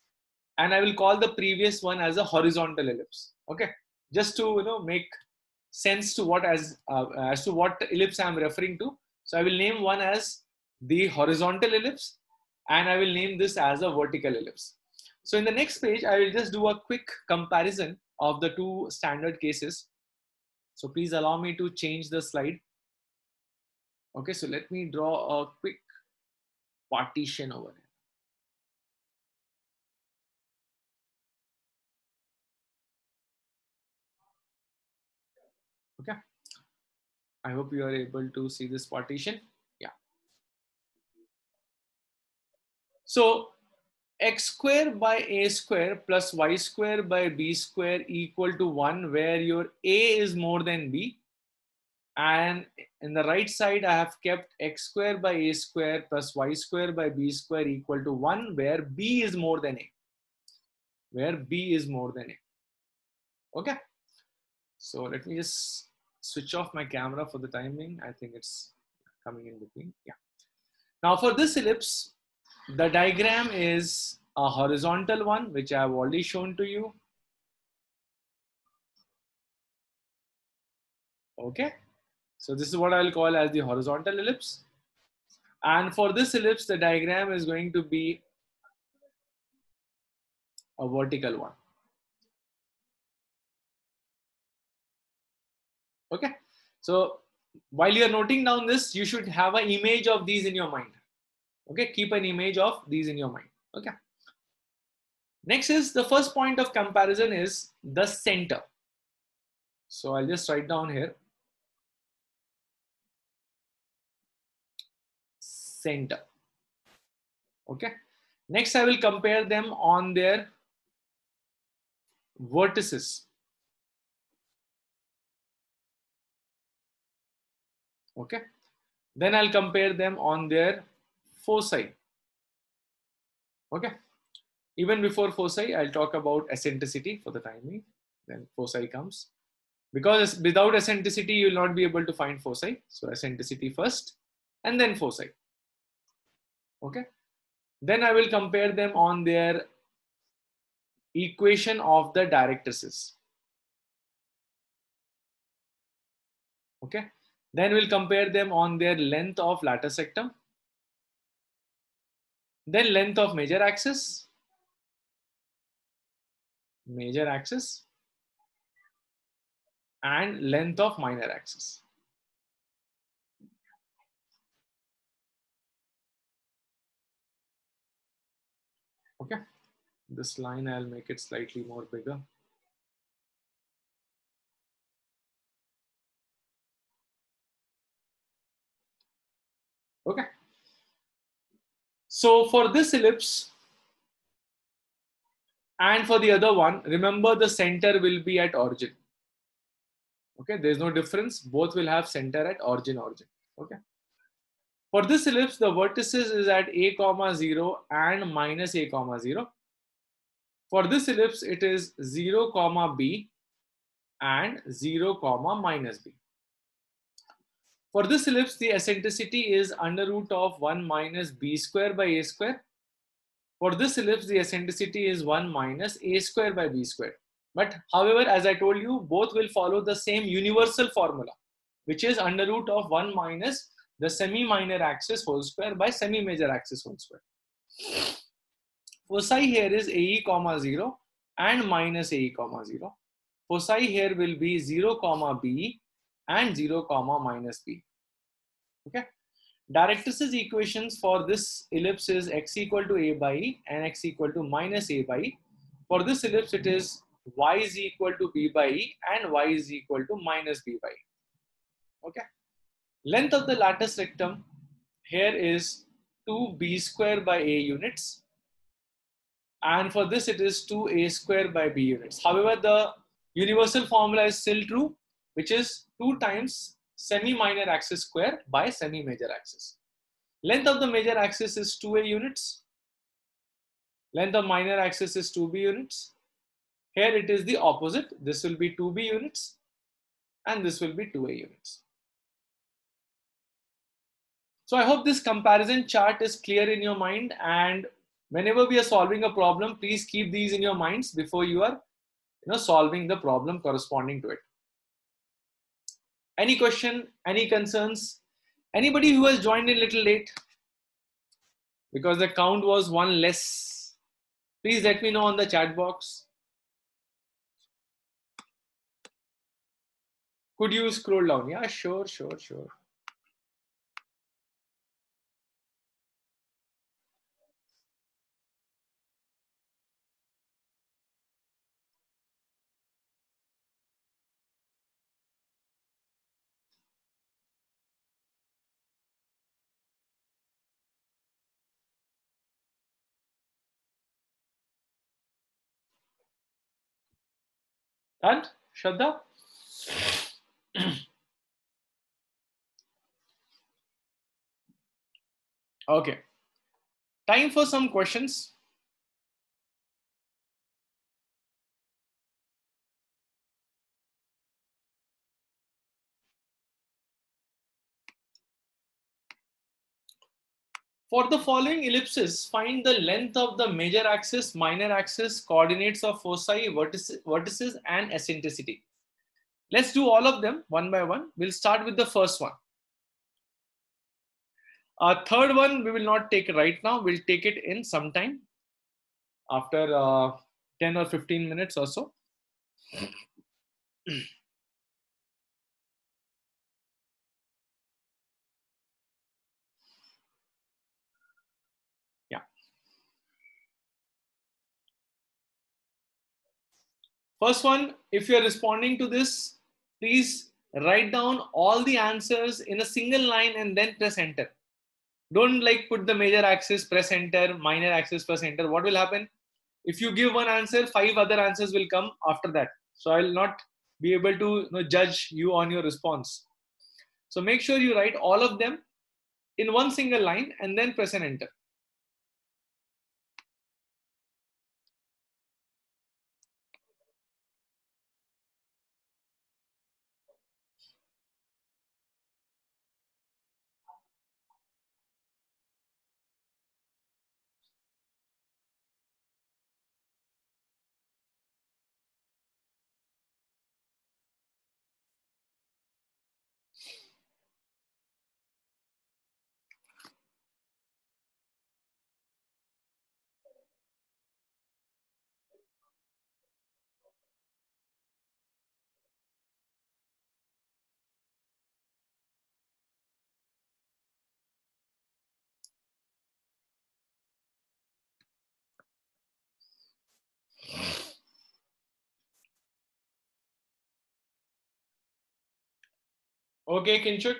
And I will call the previous one as a horizontal ellipse. Okay, just to make sense to what as to what ellipse I am referring to. So I will name one as the horizontal ellipse, and I will name this as a vertical ellipse. So in the next page, I will just do a quick comparison of the two standard cases. So please allow me to change the slide. Okay, so let me draw a quick partition over here. Okay, I hope you are able to see this partition. Yeah. So x square by a square plus y square by b square equal to 1, where your a is more than b. And in the right side, I have kept x square by a square plus y square by b square equal to 1, where b is more than a. Okay. So let me just switch off my camera for the time being. I think it's coming in between. Yeah. Now for this ellipse, the diagram is a horizontal one, which I have already shown to you. Okay. So this is what I'll call as the horizontal ellipse. And for this ellipse, the diagram is going to be a vertical one. Okay. So while you're noting down this, you should have an image of these in your mind. Okay, keep an image of these in your mind. Okay. Next is the first point of comparison is the center. So I'll just write down here. Center. Okay. Next, I will compare them on their vertices. Okay. Then I'll compare them on their foci. Okay. Even before foci, I'll talk about eccentricity for the timing. Then foci comes. Because without eccentricity, you will not be able to find foci. So eccentricity first and then foci. Okay. Then I will compare them on their equation of the directrices. Okay. Then we'll compare them on their length of latter sectum. Then length of major axis. Major axis. And length of minor axis. Okay, this line I'll make it slightly more bigger. Okay, so for this ellipse and for the other one, remember the center will be at origin. Okay, there's no difference. Both will have center at origin. Okay. For this ellipse, the vertices is at (a, 0) and (-a, 0). For this ellipse, it is (0, b) and (0, -b). For this ellipse, the eccentricity is √1 - b² by a². For this ellipse, the eccentricity is 1 - a² by b². But however, as I told you, both will follow the same universal formula, which is √1 - the semi-minor axis whole square by semi-major axis whole square. Foci here is (a, 0) and (-a, 0). Foci here will be (0, b) and (0, -b). Okay. Directrices equations for this ellipse is x = a/e and x = -a/e. For this ellipse, it is y = b/e and y = -b/e. Okay. Length of the latter rectum here is 2b² by a units, and for this it is 2a² by b units. However, the universal formula is still true, which is 2 times semi-minor axis square by semi-major axis. Length of the major axis is 2a units. Length of minor axis is 2b units. Here it is the opposite. This will be 2b units, and this will be 2a units. So I hope this comparison chart is clear in your mind, and whenever we are solving a problem, please keep these in your minds before you are solving the problem corresponding to it. Any question, any concerns? Anybody who has joined in a little late because the count was one less, please let me know on the chat box. Could you scroll down? Yeah, sure. And Shraddha? Okay. Time for some questions. For the following ellipses, find the length of the major axis, minor axis, coordinates of foci, vertices, and eccentricity. Let's do all of them one by one. We'll start with the first one. Our third one we will not take right now. We'll take it in some time after 10 or 15 minutes or so. First one, if you are responding to this, please write down all the answers in a single line and then press enter. Don't like put the major axis, press enter, minor axis, press enter. What will happen? If you give one answer, 5 other answers will come after that. So I will not be able to judge you on your response. So make sure you write all of them in one single line and then press and enter. Okay, Kinshuk.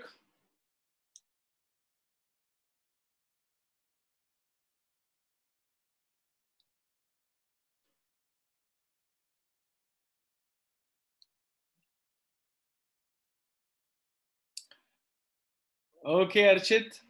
Okay, Archit.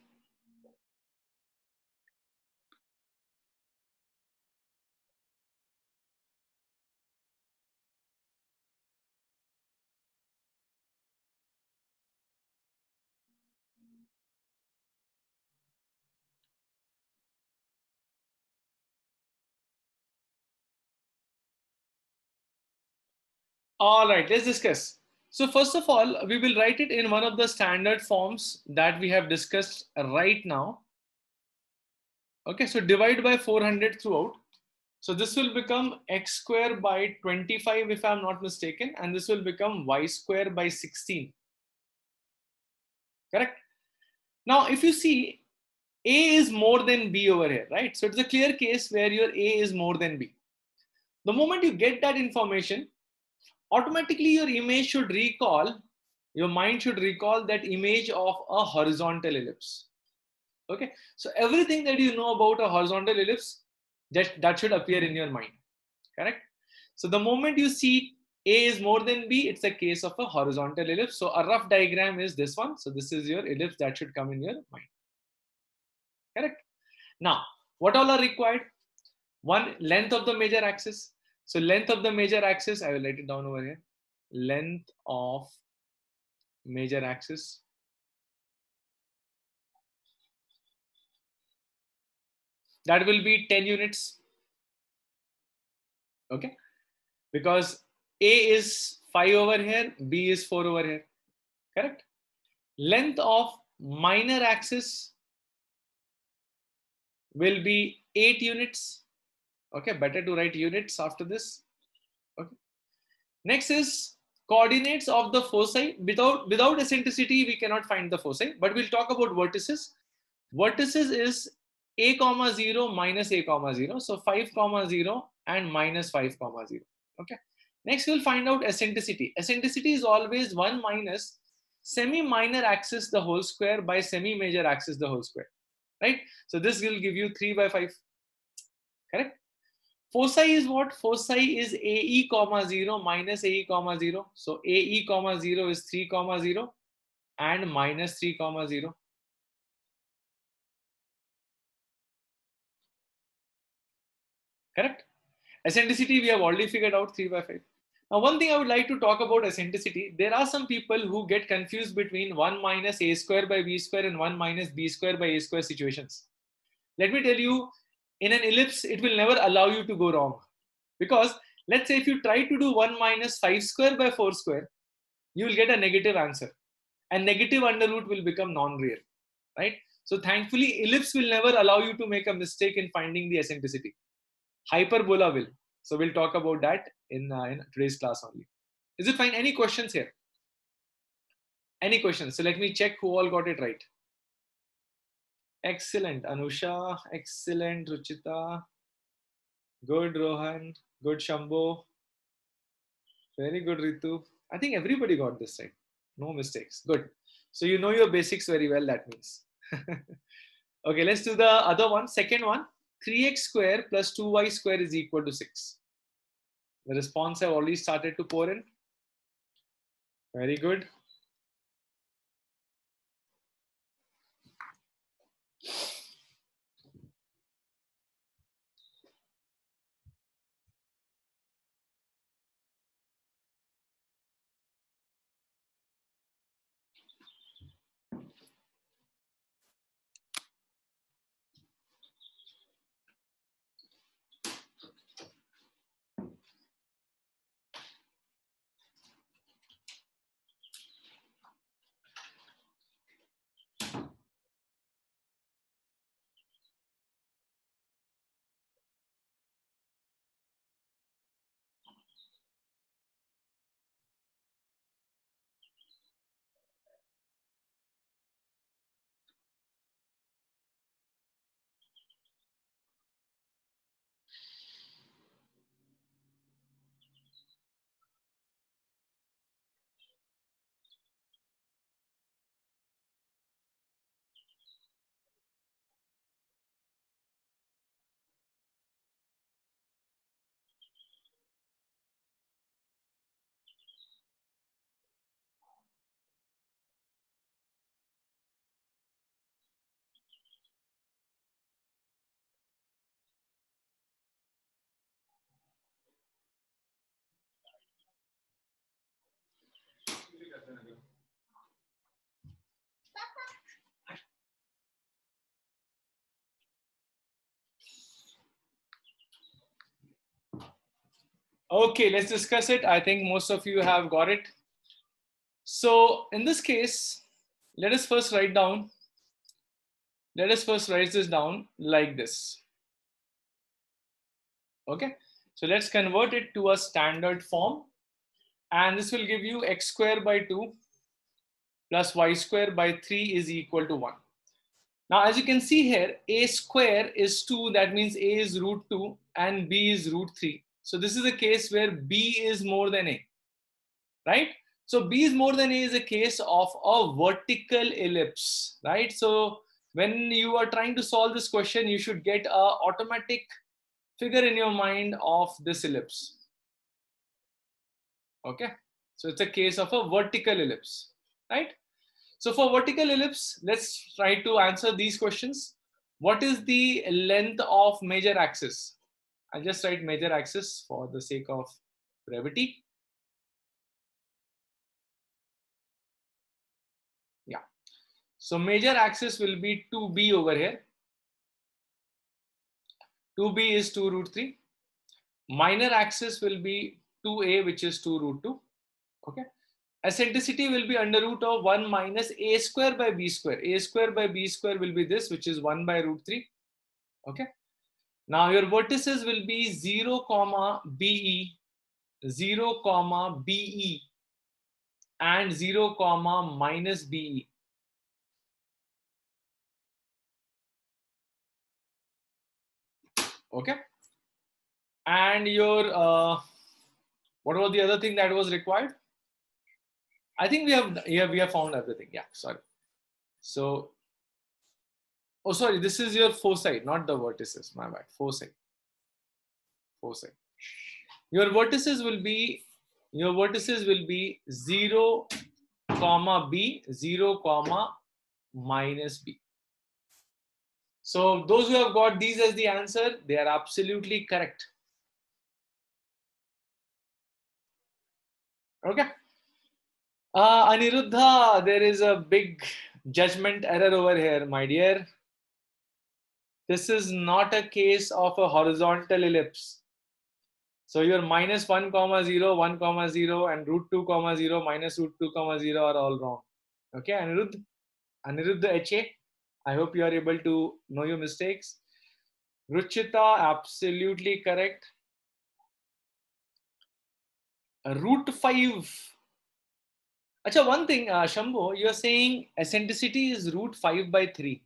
All right, let's discuss. So first of all, we will write it in one of the standard forms that we have discussed right now. Okay, so divide by 400 throughout. So this will become x square by 25 if I'm not mistaken, and this will become y square by 16. Correct? Now, if you see, A is more than B over here, right? So it's a clear case where your A is more than B. The moment you get that information, automatically your image should recall, your mind should recall that image of a horizontal ellipse. Okay, so everything that you know about a horizontal ellipse, that should appear in your mind. Correct? So the moment you see A is more than B, it's a case of a horizontal ellipse. So a rough diagram is this one. So this is your ellipse that should come in your mind. Correct? Now, what all are required? One, length of the major axis. So length of the major axis, I will write it down over here. Length of major axis. That will be 10 units. Okay. Because A is 5 over here, B is 4 over here. Correct? Length of minor axis will be 8 units. Okay, better to write units after this. Okay. Next is coordinates of the foci. Without eccentricity, we cannot find the foci, but we'll talk about vertices. Vertices is a comma 0 minus a comma 0. So 5, 0 and minus 5, 0. Okay. Next, we'll find out eccentricity. Eccentricity is always 1 minus semi-minor axis the whole square by semi-major axis the whole square. Right? So this will give you 3 by 5. Correct? Foci is what? Foci is AE comma 0 minus AE comma 0. So AE comma 0 is 3, 0 and minus 3, 0. Correct? Eccentricity we have already figured out, 3 by 5. Now one thing I would like to talk about eccentricity. There are some people who get confused between 1 minus A square by B square and 1 minus B square by A square situations. Let me tell you, in an ellipse, it will never allow you to go wrong. Because let's say if you try to do 1 minus 5 square by 4 square, you will get a negative answer. And negative under root will become non-real. Right? So thankfully, ellipse will never allow you to make a mistake in finding the eccentricity. Hyperbola will. So we'll talk about that in today's class only. Is it fine? Any questions here? Any questions? So let me check who all got it right. Excellent, Anusha. Excellent, Ruchita. Good, Rohan. Good, Shambho. Very good, Ritu. I think everybody got this right. No mistakes. Good. So you know your basics very well, that means. Okay, let's do the other one. Second one, 3x square plus 2y square is equal to 6. The response have already started to pour in. Very good. Okay, let's discuss it. I think most of you have got it. So in this case, let us first write this down like this. Okay, so let's convert it to a standard form. And this will give you x square by 2 plus y square by 3 is equal to 1. Now, as you can see here, a square is 2. That means a is root 2 and b is root 3. So this is a case where b is more than a, right? So b is more than a is a case of a vertical ellipse, right? So when you are trying to solve this question, you should get a automatic figure in your mind of this ellipse. Okay, so it's a case of a vertical ellipse, right? So for vertical ellipse, let's try to answer these questions. What is the length of major axis? I'll just write major axis for the sake of brevity. Yeah. So major axis will be 2b over here. 2b is 2 root 3. Minor axis will be 2a, which is 2 root 2. Okay. Eccentricity will be under root of 1 minus a square by b square. A square by b square will be this, which is 1 by root 3. Okay. Now your vertices will be 0, comma BE, and 0, comma minus BE. Okay. And your, what was the other thing that was required? I think we have found everything. Yeah, sorry. So, oh, sorry, this is your foci, not the vertices, my bad, foci. Your vertices will be 0, comma B, 0, comma minus B. So those who have got these as the answer, they are absolutely correct. Okay. Aniruddha, there is a big judgment error over here, my dear. This is not a case of a horizontal ellipse. So your minus 1, 0, 1, 0 and root 2, 0, minus root 2, 0 are all wrong. Okay, Aniruddha HA, I hope you are able to know your mistakes. Ruchita, absolutely correct. Root 5. Achha, one thing, Shambho, you are saying eccentricity is root 5 by 3.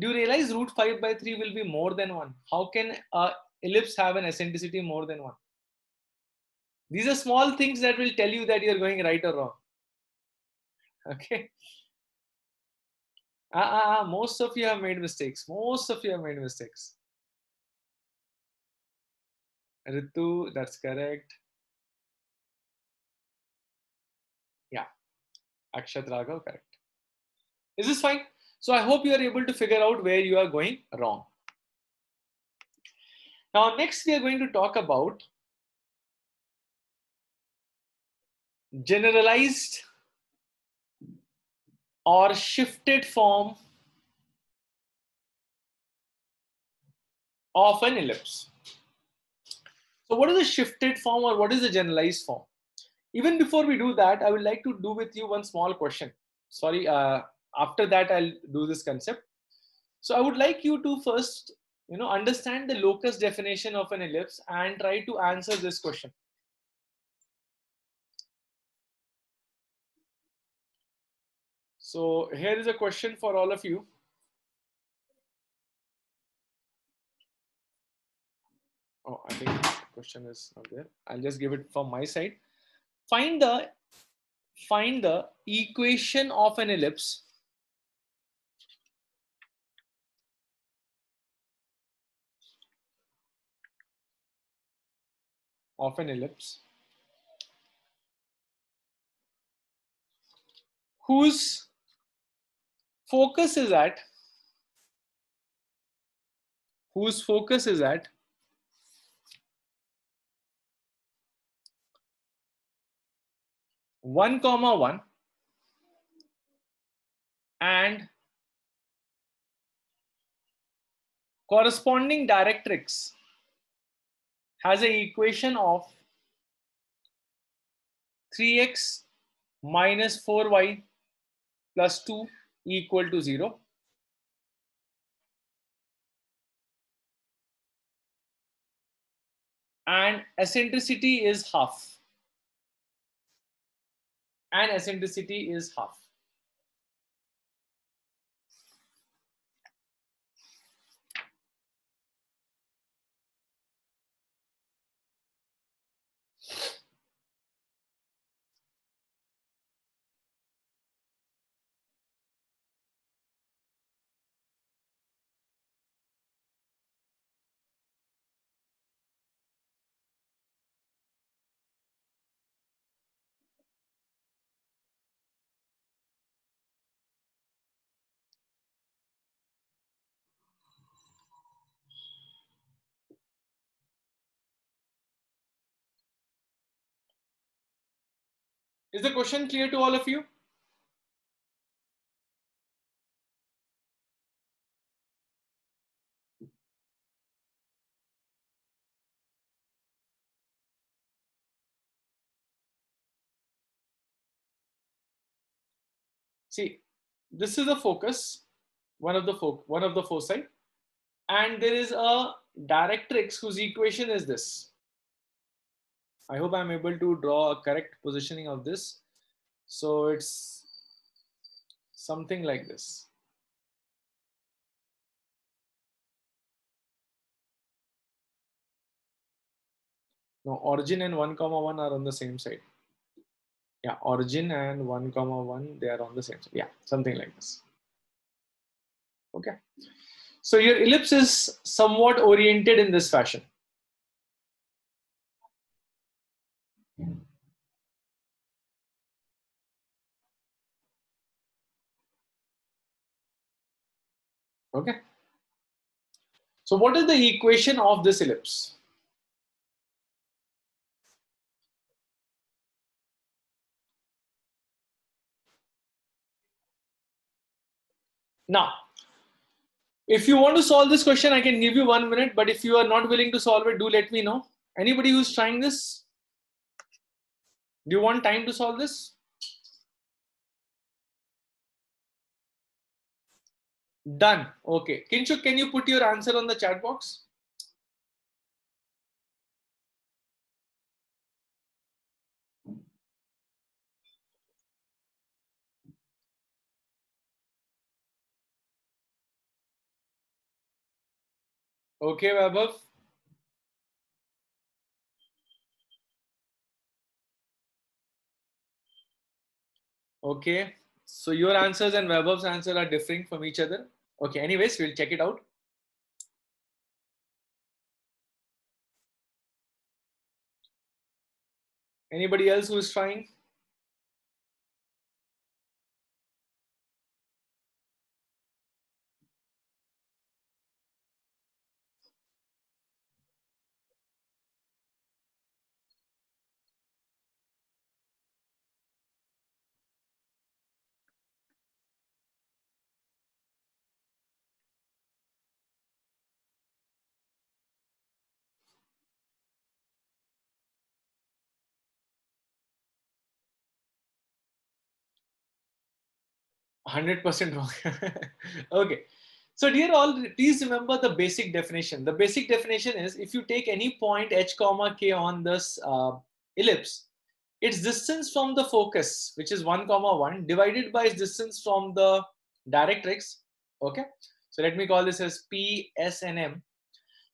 Do you realize root 5 by 3 will be more than 1? How can ellipse have an eccentricity more than 1? These are small things that will tell you that you are going right or wrong. Okay. Most of you have made mistakes. Most of you have made mistakes. Ritu, that's correct. Yeah. Akshat Raghav, correct. Is this fine? So I hope you are able to figure out where you are going wrong. Now, next we are going to talk about generalized or shifted form of an ellipse. So what is a shifted form or what is a generalized form? Even before we do that, I would like to do with you one small question. Sorry, after that I'll do this concept. So I would like you to first, understand the locus definition of an ellipse and try to answer this question. So here is a question for all of you. Oh, I think the question is not there. I'll just give it from my side. Find the equation of an ellipse whose focus is at one comma one and corresponding directrix has an equation of 3x minus 4y plus 2 equal to 0. And eccentricity is half. Is the question clear to all of you? See, this is the focus, one of the foci, and there is a directrix whose equation is this. I hope I'm able to draw a correct positioning of this. So it's something like this. No, origin and 1, 1 are on the same side. Yeah, origin and 1, 1, they are on the same side. Yeah, something like this. Okay. So your ellipse is somewhat oriented in this fashion. Okay. So what is the equation of this ellipse? Now, if you want to solve this question, I can give you 1 minute, but if you are not willing to solve it, do let me know. Anybody who's trying this? Do you want time to solve this? Done. Okay. Kinshuk, can you put your answer on the chat box? Okay, Vaibhav. Okay, so your answers and Vaibhav's answer are differing from each other. Okay, anyways, we'll check it out. Anybody else who is trying?100% wrong. Okay, so dear all, please remember the basic definition. The basic definition is, if you take any point h, k on this ellipse, its distance from the focus, which is 1, 1, divided by its distance from the directrix. Okay, so let me call this as P, S, and M.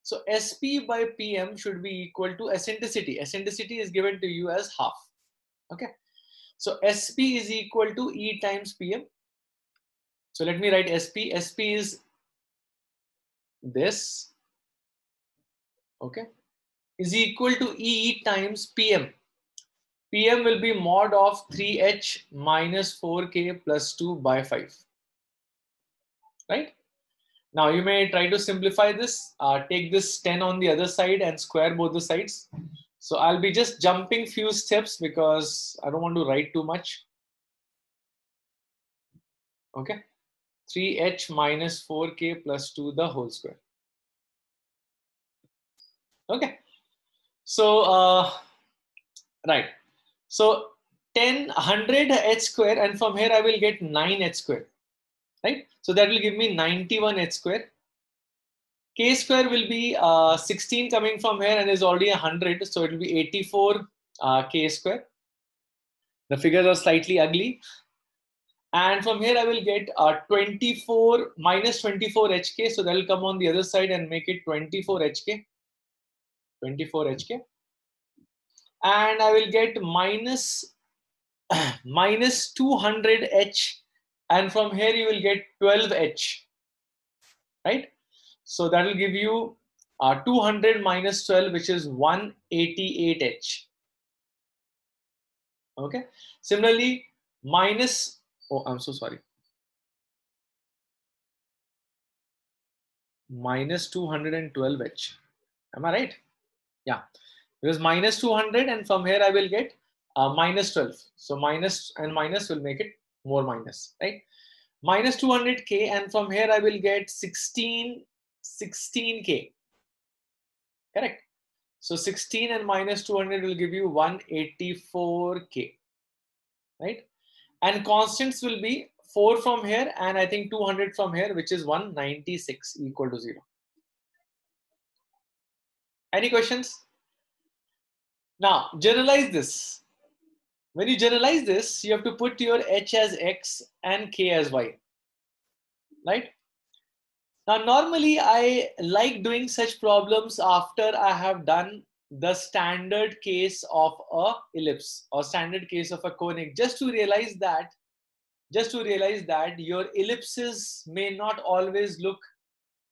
So SP by PM should be equal to eccentricity. Eccentricity is given to you as half. Okay, so SP is equal to E times PM. So let me write SP. SP is this, okay, is equal to EE times PM. PM will be mod of 3H minus 4K plus 2 by 5. Right? Now you may try to simplify this. Take this 10 on the other side and square both the sides. So I'll be just jumping few steps because I don't want to write too much. Okay. 3h minus 4k plus 2 the whole square. Okay, so right, so 100 h square, and from here I will get 9 h square, right? So that will give me 91 h square. K square will be 16 coming from here and is already 100, so it will be 84 k square. The figures are slightly ugly. And from here I will get 24 minus 24 HK. So that will come on the other side and make it 24 HK. 24 HK. And I will get minus 200 H. And from here you will get 12 H. Right? So that will give you 200 minus 12, which is 188 H. Okay. Similarly, minus... Oh, I'm so sorry. Minus 212 H. Am I right? Yeah. Because minus 200, and from here I will get minus 12. So minus and minus will make it more minus, right? Minus 200 K, and from here I will get 16 K. Correct. So 16 and minus 200 will give you 184 K. Right? And constants will be 4 from here and I think 200 from here, which is 196 equal to 0. Any questions? Now, generalize this. When you generalize this, you have to put your H as X and K as Y. Right? Now, normally I like doing such problems after I have done the standard case of a ellipse or standard case of a conic, just to realize that your ellipses may not always look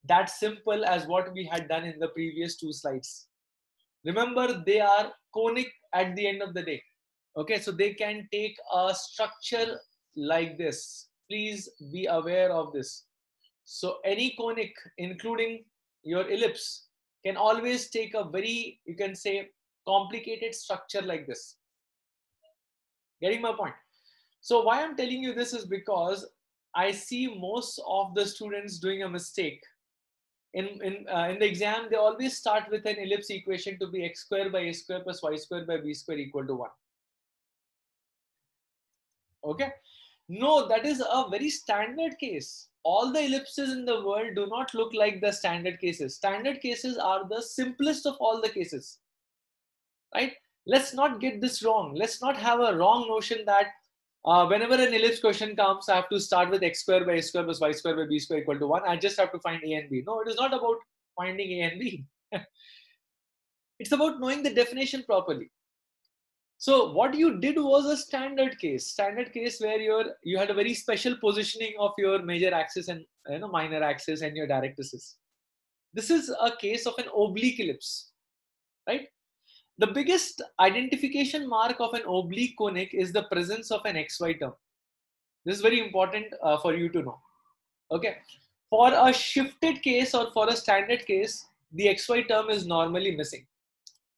that simple as what we had done in the previous two slides. Remember, they are conic at the end of the day. Okay, so they can take a structure like this. Please be aware of this. So any conic, including your ellipse, can always take a very, you can say, complicated structure like this. Getting my point? So why I'm telling you this is because I see most of the students doing a mistake. In the exam, they always start with an ellipse equation to be x square by a square plus y square by b square equal to 1. Okay? No, that is a very standard case. All the ellipses in the world do not look like the standard cases. Standard cases are the simplest of all the cases, right? Let's not get this wrong. Let's not have a wrong notion that whenever an ellipse question comes, I have to start with x square by a square plus y square by b square equal to 1. I just have to find a and b. No, it is not about finding a and b. It's about knowing the definition properly. So what you did was a standard case where you had a very special positioning of your major axis and minor axis and your directrices. This is a case of an oblique ellipse, right? The biggest identification mark of an oblique conic is the presence of an xy term. This is very important for you to know. Okay, for a shifted case or for a standard case, the xy term is normally missing.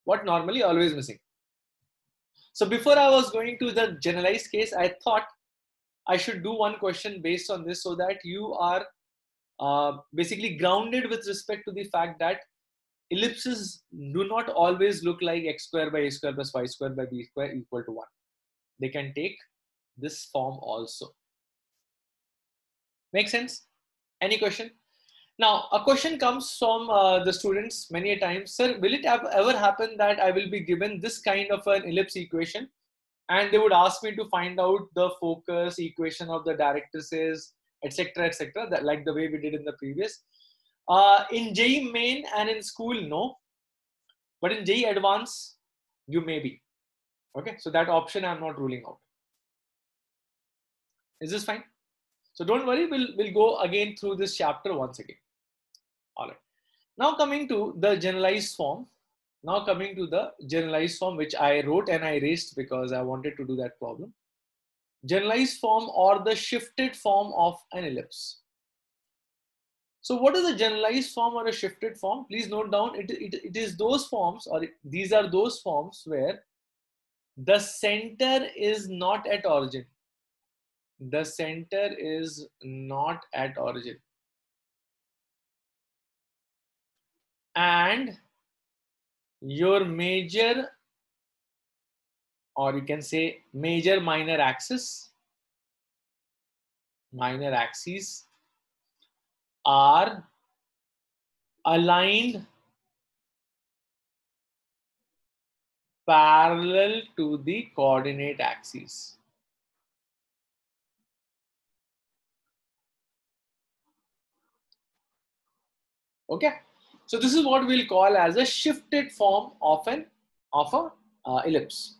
What normally? Always missing. So before I was going to the generalized case, I thought I should do one question based on this so that you are basically grounded with respect to the fact that ellipses do not always look like x square by a square plus y square by b square equal to 1. They can take this form also. Make sense? Any question? Now, a question comes from the students many a times. Sir, will it ever happen that I will be given this kind of an ellipse equation and they would ask me to find out the focus, equation of the directrices, etc., etc., that like the way we did in the previous. In JEE Main and in school, no. But in JEE Advanced, you may be. Okay, so that option I'm not ruling out. Is this fine? So don't worry, we'll go again through this chapter once again. All right. Now coming to the generalized form. Which I wrote and I erased because I wanted to do that problem. Generalized form or the shifted form of an ellipse. So what is a generalized form or a shifted form? Please note down, it is those forms or these are those forms where the center is not at origin. The center is not at origin. And your major, or you can say major minor axis, minor axes are aligned parallel to the coordinate axes. Okay, so this is what we'll call as a shifted form of an ellipse.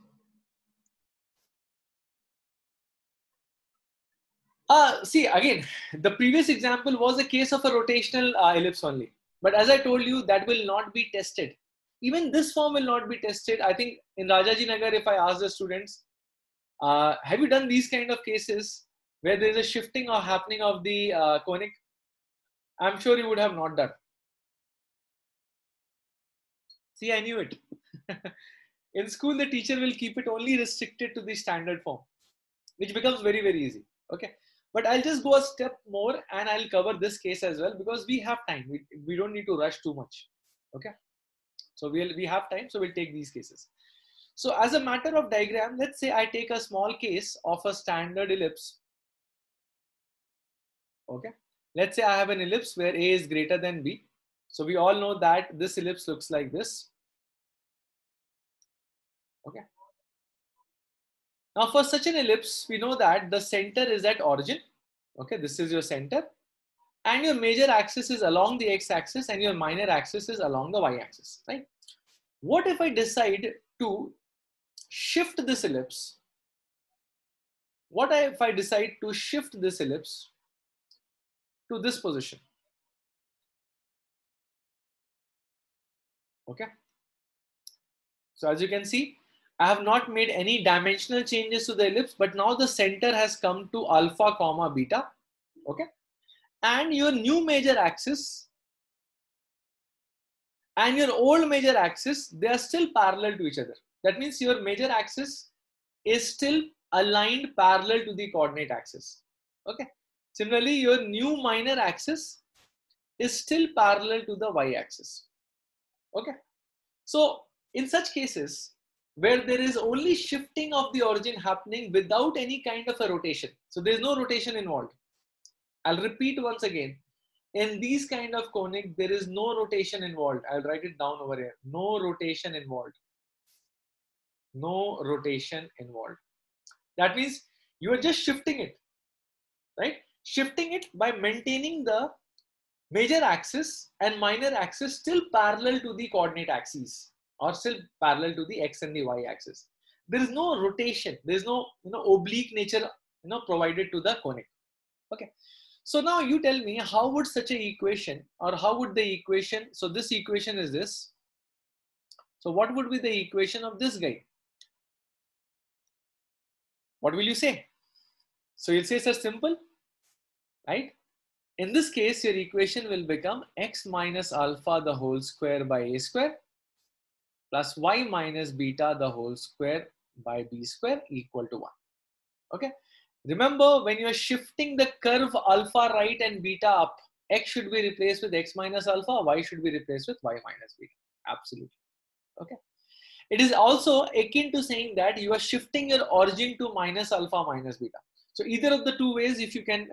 See, again, the previous example was a case of a rotational ellipse only. But as I told you, that will not be tested. Even this form will not be tested. I think in Rajajinagar, if I ask the students, have you done these kind of cases where there is a shifting or happening of the conic? I'm sure you would have not done. See, I knew it. In school, the teacher will keep it only restricted to the standard form, which becomes very, very easy. Okay. But I'll just go a step more and I'll cover this case as well because we have time. We don't need to rush too much. Okay. So we have time. So we'll take these cases. So as a matter of diagram, let's say I take a small case of a standard ellipse. Okay. Let's say I have an ellipse where A is greater than B. So we all know that this ellipse looks like this. Okay. Now for such an ellipse, we know that the center is at origin. Okay, this is your center. And your major axis is along the x-axis and your minor axis is along the y-axis, right? What if I decide to shift this ellipse? What if I decide to shift this ellipse to this position? Okay. So as you can see, I have not made any dimensional changes to the ellipse, but now the center has come to alpha comma beta. Okay. And your new major axis and your old major axis, they are still parallel to each other. That means your major axis is still aligned parallel to the coordinate axis. Okay. Similarly, your new minor axis is still parallel to the y-axis. Okay. So in such cases where there is only shifting of the origin happening without any kind of a rotation. So there is no rotation involved. I'll repeat once again. In these kind of conic, there is no rotation involved. I'll write it down over here. No rotation involved. No rotation involved. That means you are just shifting it, right? Shifting it by maintaining the major axis and minor axis still parallel to the coordinate axes or still parallel to the x and the y axis. There is no rotation. There is no oblique nature provided to the conic. Okay. So now you tell me, how would such an equation, or how would the equation? So this equation is this. So what would be the equation of this guy? What will you say? So you'll say, sir, simple, right? In this case, your equation will become x minus alpha the whole square by a square plus y minus beta the whole square by b square equal to 1. Okay. Remember, when you are shifting the curve alpha right and beta up, x should be replaced with x minus alpha, y should be replaced with y minus beta. Absolutely. Okay. It is also akin to saying that you are shifting your origin to minus alpha, minus beta. So either of the two ways, if you can,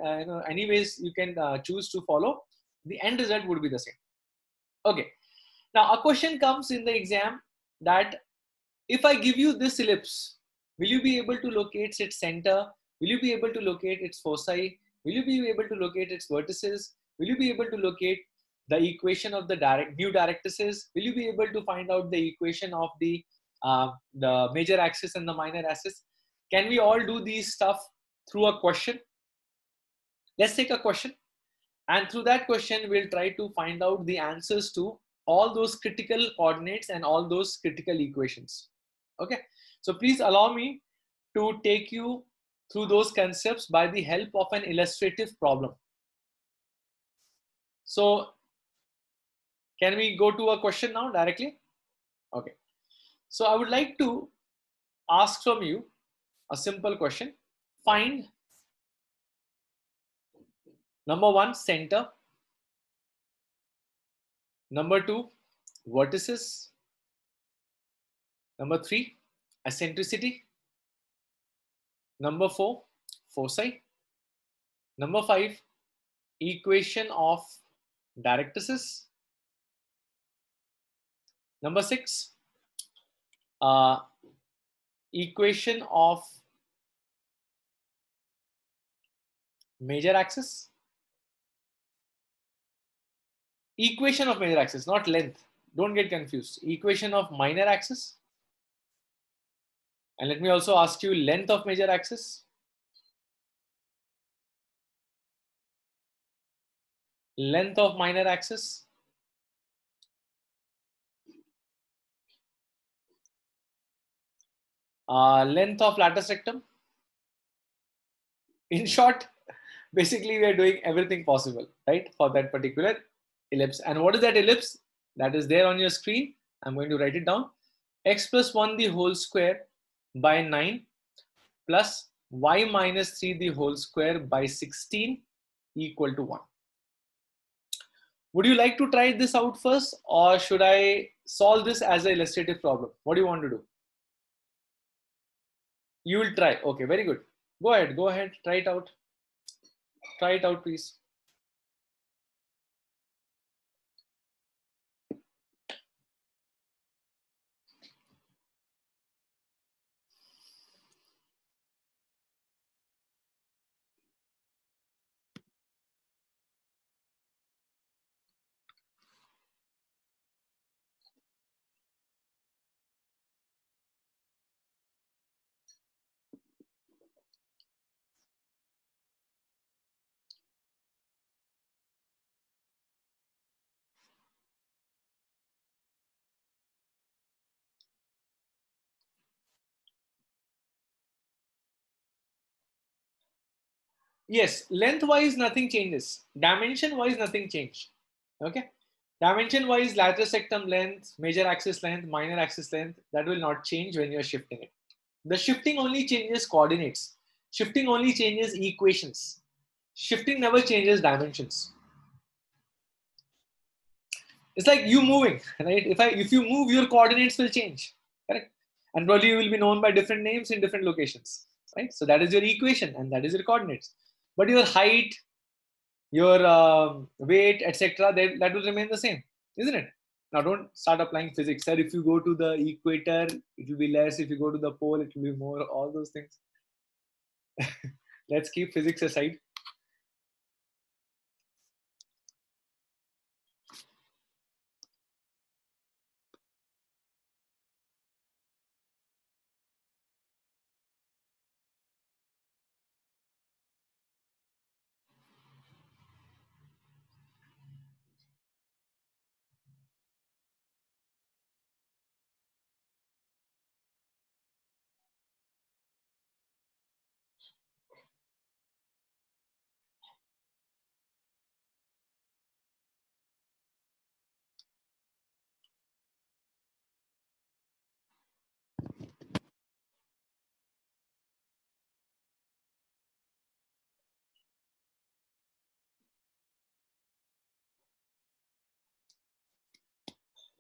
any ways you can choose to follow, the end result would be the same. Okay. Now a question comes in the exam that if I give you this ellipse, will you be able to locate its center? Will you be able to locate its foci? Will you be able to locate its vertices? Will you be able to locate the equation of the new directrices? Will you be able to find out the equation of the major axis and the minor axis? Can we all do these stuff through a question? Let's take a question, and through that question we'll try to find out the answers to all those critical coordinates and all those critical equations. Okay, so please allow me to take you through those concepts by the help of an illustrative problem. So can we go to a question now directly? Okay. So I would like to ask from you a simple question. Find number 1 center, number 2 vertices, number 3 eccentricity, number 4 foci, number 5 equation of directrices, number 6 equation of major axis, equation of major axis, not length, don't get confused, equation of minor axis, and let me also ask you length of major axis, length of minor axis, length of latus rectum. In short, basically we are doing everything possible, right, for that particular ellipse. And what is that ellipse? That is there on your screen. I'm going to write it down. X plus 1 the whole square by 9 plus y minus 3 the whole square by 16 equal to 1. Would you like to try this out first, or should I solve this as an illustrative problem? What do you want to do? You will try. Okay, very good. Go ahead, try it out. Try it out, please. Yes, length-wise nothing changes. Dimension-wise nothing changed. Okay, dimension-wise latus rectum length, major axis length, minor axis length, that will not change when you are shifting it. The shifting only changes coordinates. Shifting only changes equations. Shifting never changes dimensions. It's like you moving, right? If you move, your coordinates will change, correct? And probably you will be known by different names in different locations, right? So that is your equation and that is your coordinates. But your height, your weight, etc., that will remain the same, isn't it? Now, don't start applying physics, sir. If you go to the equator, it will be less. If you go to the pole, it will be more. All those things. Let's keep physics aside.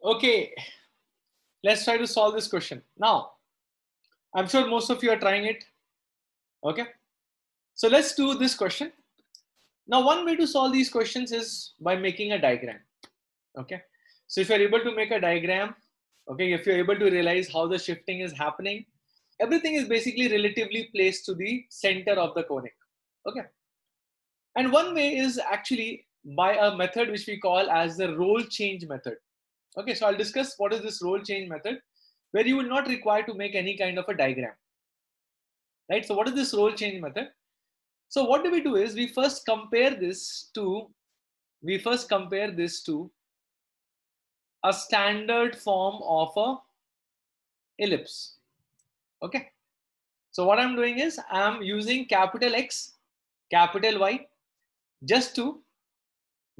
Okay, let's try to solve this question. Now, I'm sure most of you are trying it. Okay, so let's do this question. Now, one way to solve these questions is by making a diagram. Okay, so if you're able to make a diagram, okay, if you're able to realize how the shifting is happening, everything is basically relatively placed to the center of the conic. Okay, and one way is actually by a method which we call as the role change method. Okay, so I'll discuss what is this role change method, where you will not require to make any kind of a diagram. Right, so what is this role change method? So what do we do is we first compare this to a standard form of a ellipse. Okay, so what I'm doing is I'm using capital X, capital Y, just to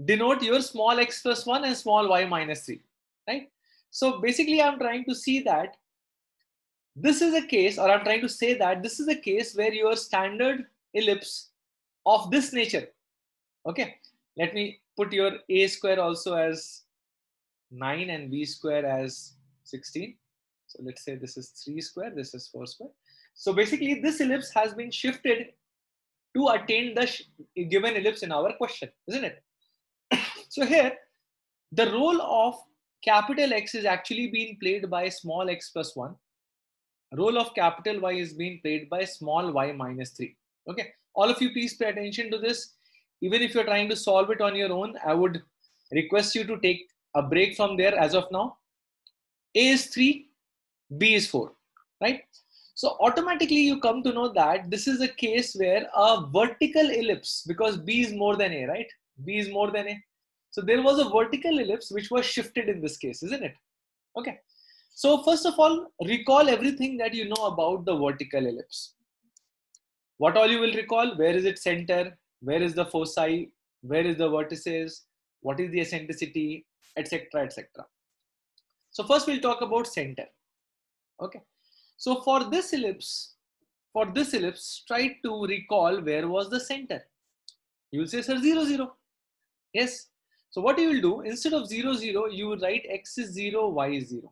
denote your small x plus 1 and small y minus 3, right? So basically I'm trying to see that this is a case, or I'm trying to say that this is a case where your standard ellipse of this nature, okay, let me put your a square also as 9 and b square as 16. So let's say this is 3 square, this is 4 square. So basically this ellipse has been shifted to attain the given ellipse in our question, isn't it? So here, the role of capital X is actually being played by small x plus 1. Role of capital Y is being played by small y minus 3. Okay, all of you please pay attention to this. Even if you're trying to solve it on your own, I would request you to take a break from there as of now. A is 3, B is 4, right? So automatically you come to know that this is a case where a vertical ellipse, because B is more than A, right? B is more than A. So there was a vertical ellipse which was shifted in this case, isn't it? Okay. So first of all, recall everything that you know about the vertical ellipse. What all you will recall? Where is its center? Where is the foci? Where is the vertices? What is the eccentricity? Etc. Etc. So first we'll talk about center. Okay. So for this ellipse, try to recall where was the center. You'll say, sir, 0, 0. Yes. So what you will do, instead of 0, 0, you will write x is 0, y is 0.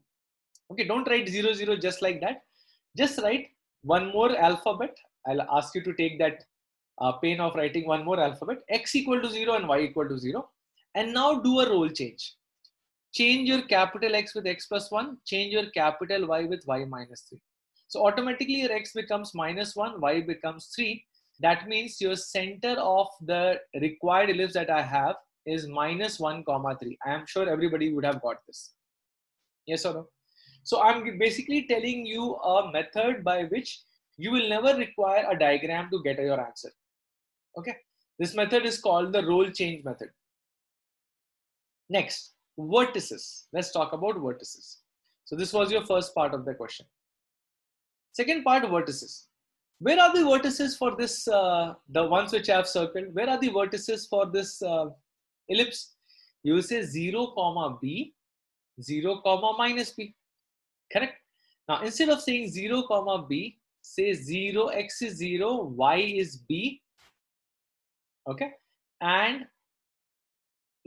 Okay, don't write 0, 0 just like that. Just write one more alphabet. I'll ask you to take that pain of writing one more alphabet. X equal to 0 and y equal to 0. And now do a role change. Change your capital X with x plus 1. Change your capital Y with y minus 3. So automatically your x becomes minus 1, y becomes 3. That means your center of the required ellipse that I have is minus 1 comma 3. I am sure everybody would have got this. Yes or no? So I'm basically telling you a method by which you will never require a diagram to get your answer. Okay. This method is called the role change method. Next, vertices. Let's talk about vertices. So this was your first part of the question. Second part, vertices. Where are the vertices for this, the ones which I have circled? Where are the vertices for this ellipse? You will say 0 comma b, 0 comma minus b. Correct? Now instead of saying 0 comma b, say 0, x is 0, y is b. Okay, and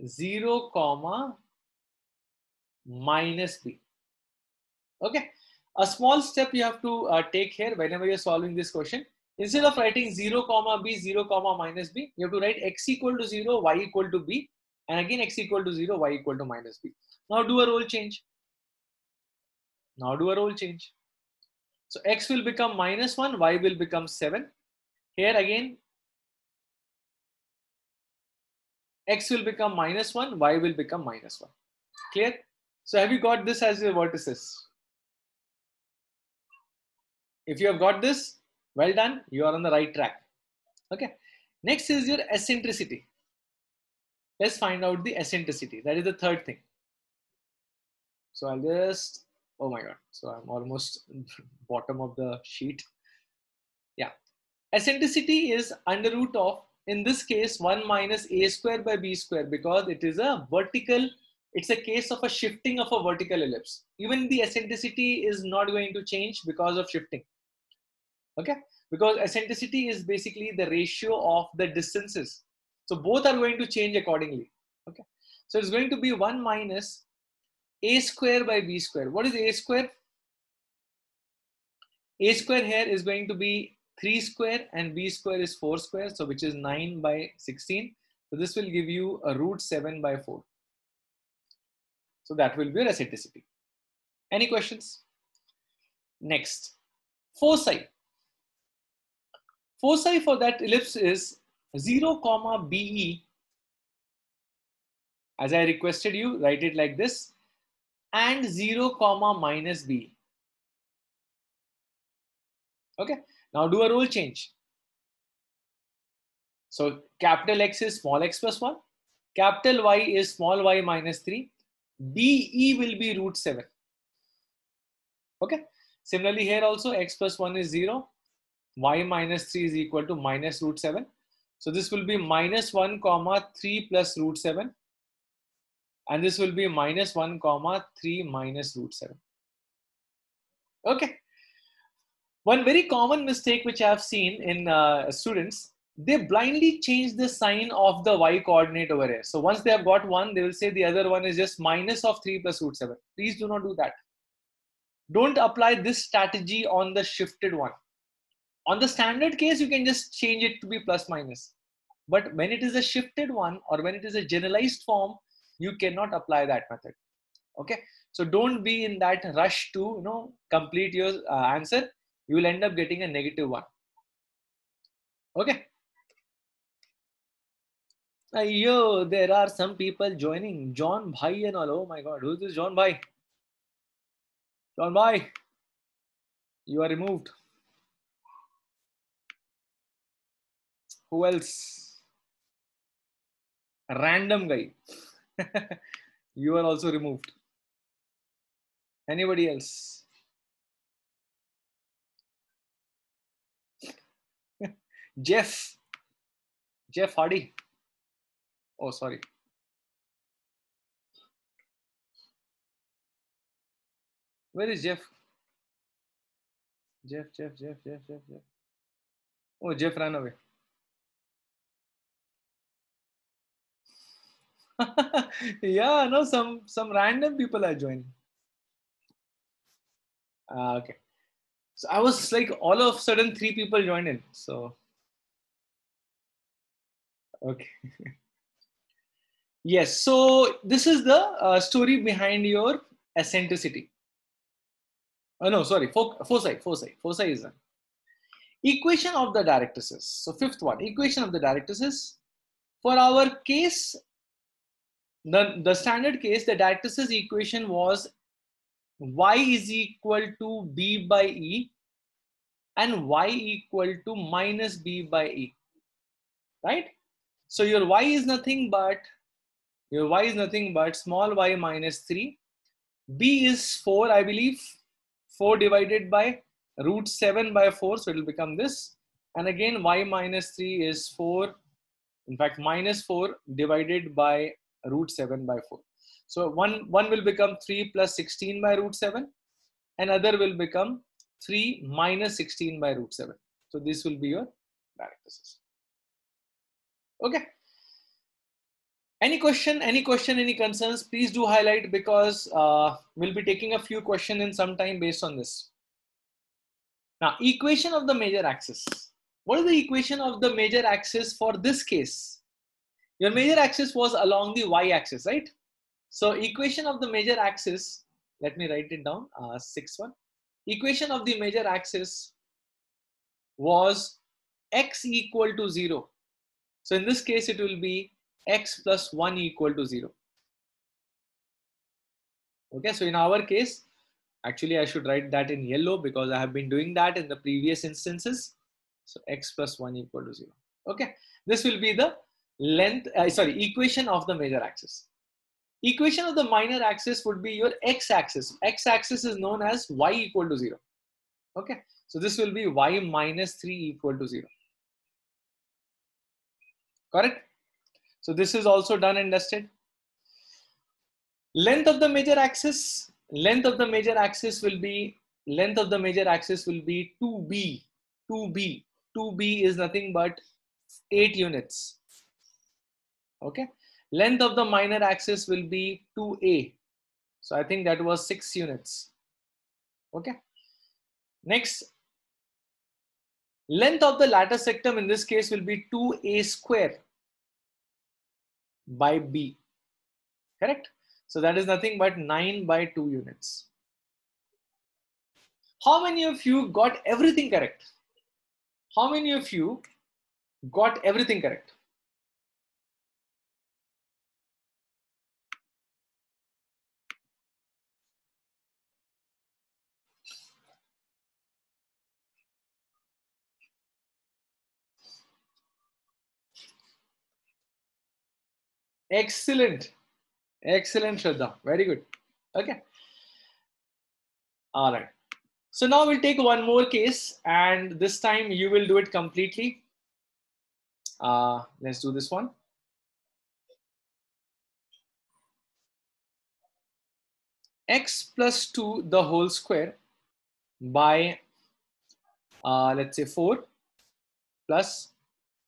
0 comma minus b. Okay, a small step you have to take here whenever you're solving this question. Instead of writing 0 comma b, 0 comma minus b, you have to write x equal to 0, y equal to b, and again x equal to 0, y equal to minus b. Now do a role change. Now do a role change. So x will become minus 1, y will become 7. Here again, x will become minus 1, y will become minus 1. Clear? So have you got this as your vertices? If you have got this, well done, you are on the right track. Okay. Next is your eccentricity. Let's find out the eccentricity. That is the third thing. So I'll just, oh my God. So I'm almost bottom of the sheet. Yeah. Eccentricity is under root of, in this case, 1 minus a square by b square, because it is a vertical, it's a case of a shifting of a vertical ellipse. Even the eccentricity is not going to change because of shifting. Okay, because eccentricity is basically the ratio of the distances. So both are going to change accordingly. Okay, so it's going to be 1 minus a square by b square. What is a square? A square here is going to be 3 square and b square is 4 square, so which is 9 by 16. So this will give you a root 7 by 4. So that will be your aestheticity. Any questions? Next, foci. Foci for that ellipse is 0, BE. As I requested you, write it like this, and 0, -B. Okay, now do a role change. So capital X is small x plus 1, capital Y is small y minus 3, BE will be root 7. Okay, similarly here also x plus 1 is 0, y minus 3 is equal to minus root 7. So this will be -1, 3 plus root 7. And this will be -1, 3 minus root 7. Okay. One very common mistake which I have seen in students, they blindly change the sign of the y coordinate over here. So once they have got one, they will say the other one is just -3 plus root 7. Please do not do that. Don't apply this strategy on the shifted one. On the standard case, you can just change it to be plus minus. But when it is a shifted one or when it is a generalized form, you cannot apply that method. Okay, so don't be in that rush to complete your answer. You will end up getting a negative one. Okay. Yo, there are some people joining. John Bhai and all. Oh my God, who is this John Bhai? John Bhai, you are removed. Who else? A random guy. You are also removed. Anybody else? Jeff Hardy. Oh, sorry. Where is Jeff? Jeff. Oh, Jeff ran away. Yeah, no, some random people are joining. Okay, so I was like, all of a sudden 3 people joined in. So okay. Yes, so this is the story behind your eccentricity. Oh no, sorry, foci is an equation of the directrices. So 5th one, equation of the directrices. For our case, the standard case, the directrices equation was y is equal to b by e and y equal to minus b by e, right? So your y is nothing but small y minus 3. B is 4, I believe, 4 divided by root 7 by 4, so it will become this. And again y minus 3 is 4, in fact minus 4 divided by root 7 by 4. So one will become 3 plus 16 by root 7. Another will become 3 minus 16 by root 7. So this will be your directrices. Okay. Any question, any concerns, please do highlight, because we'll be taking a few questions in some time based on this. Now, equation of the major axis. What is the equation of the major axis for this case? Your major axis was along the y-axis, right? So equation of the major axis, let me write it down, 6-1. Equation of the major axis was x equal to 0. So in this case, it will be x plus 1 equal to 0. Okay, so in our case, actually I should write that in yellow because I have been doing that in the previous instances. So x plus 1 equal to 0. Okay, this will be the equation of the major axis. Equation of the minor axis would be your x-axis. X-axis is known as y equal to 0. Okay, so this will be y minus 3 equal to 0. Correct? So this is also done and dusted. Length of the major axis. Length of the major axis will be 2b. 2b is nothing but 8 units. Okay, length of the minor axis will be 2a, So I think that was 6 units. Okay. Next, length of the latter sectum in this case will be 2a square by b. Correct. So that is nothing but 9 by 2 units. How many of you got everything correct? How many of you got everything correct? Excellent, excellent, Shraddha. Very good. Okay. All right. So now we'll take one more case, and this time you will do it completely. Let's do this one. x plus 2 the whole square by let's say 4 plus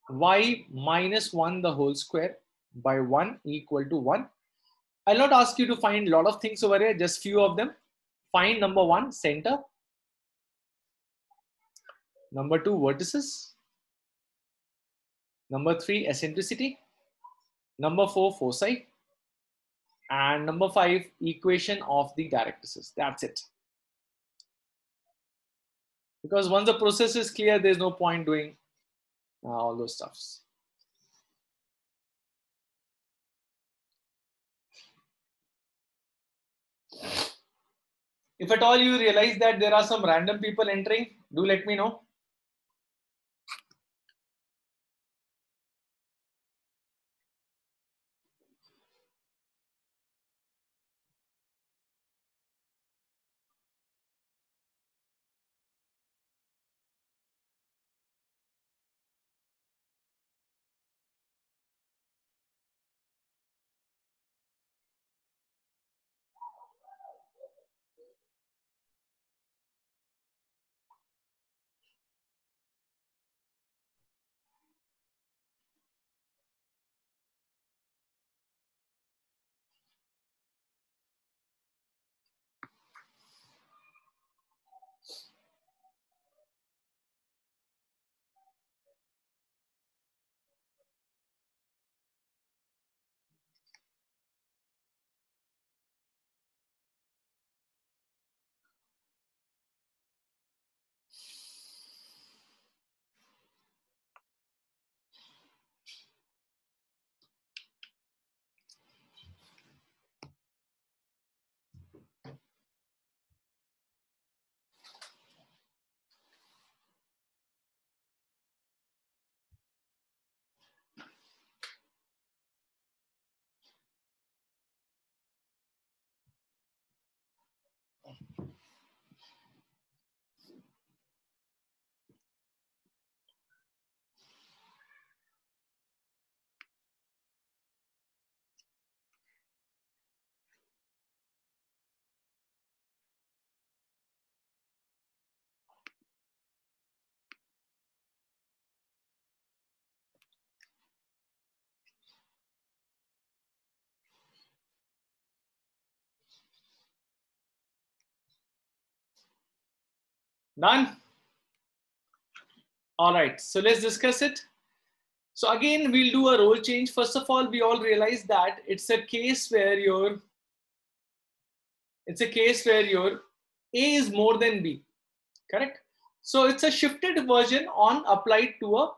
y minus 1 the whole square by 1 equal to 1. I'll not ask you to find lot of things over here, just few of them. Find number 1 center, number 2 vertices, number 3 eccentricity, number 4 foci, and number 5 equation of the directrices. That's it. Because once the process is clear, there's no point doing all those stuffs. If at all you realize that there are some random people entering, do let me know. Done. All right, so let's discuss it. So again, we'll do a role change. First of all, we all realize that it's a case where your A is more than B, correct? So it's a shifted version on applied to a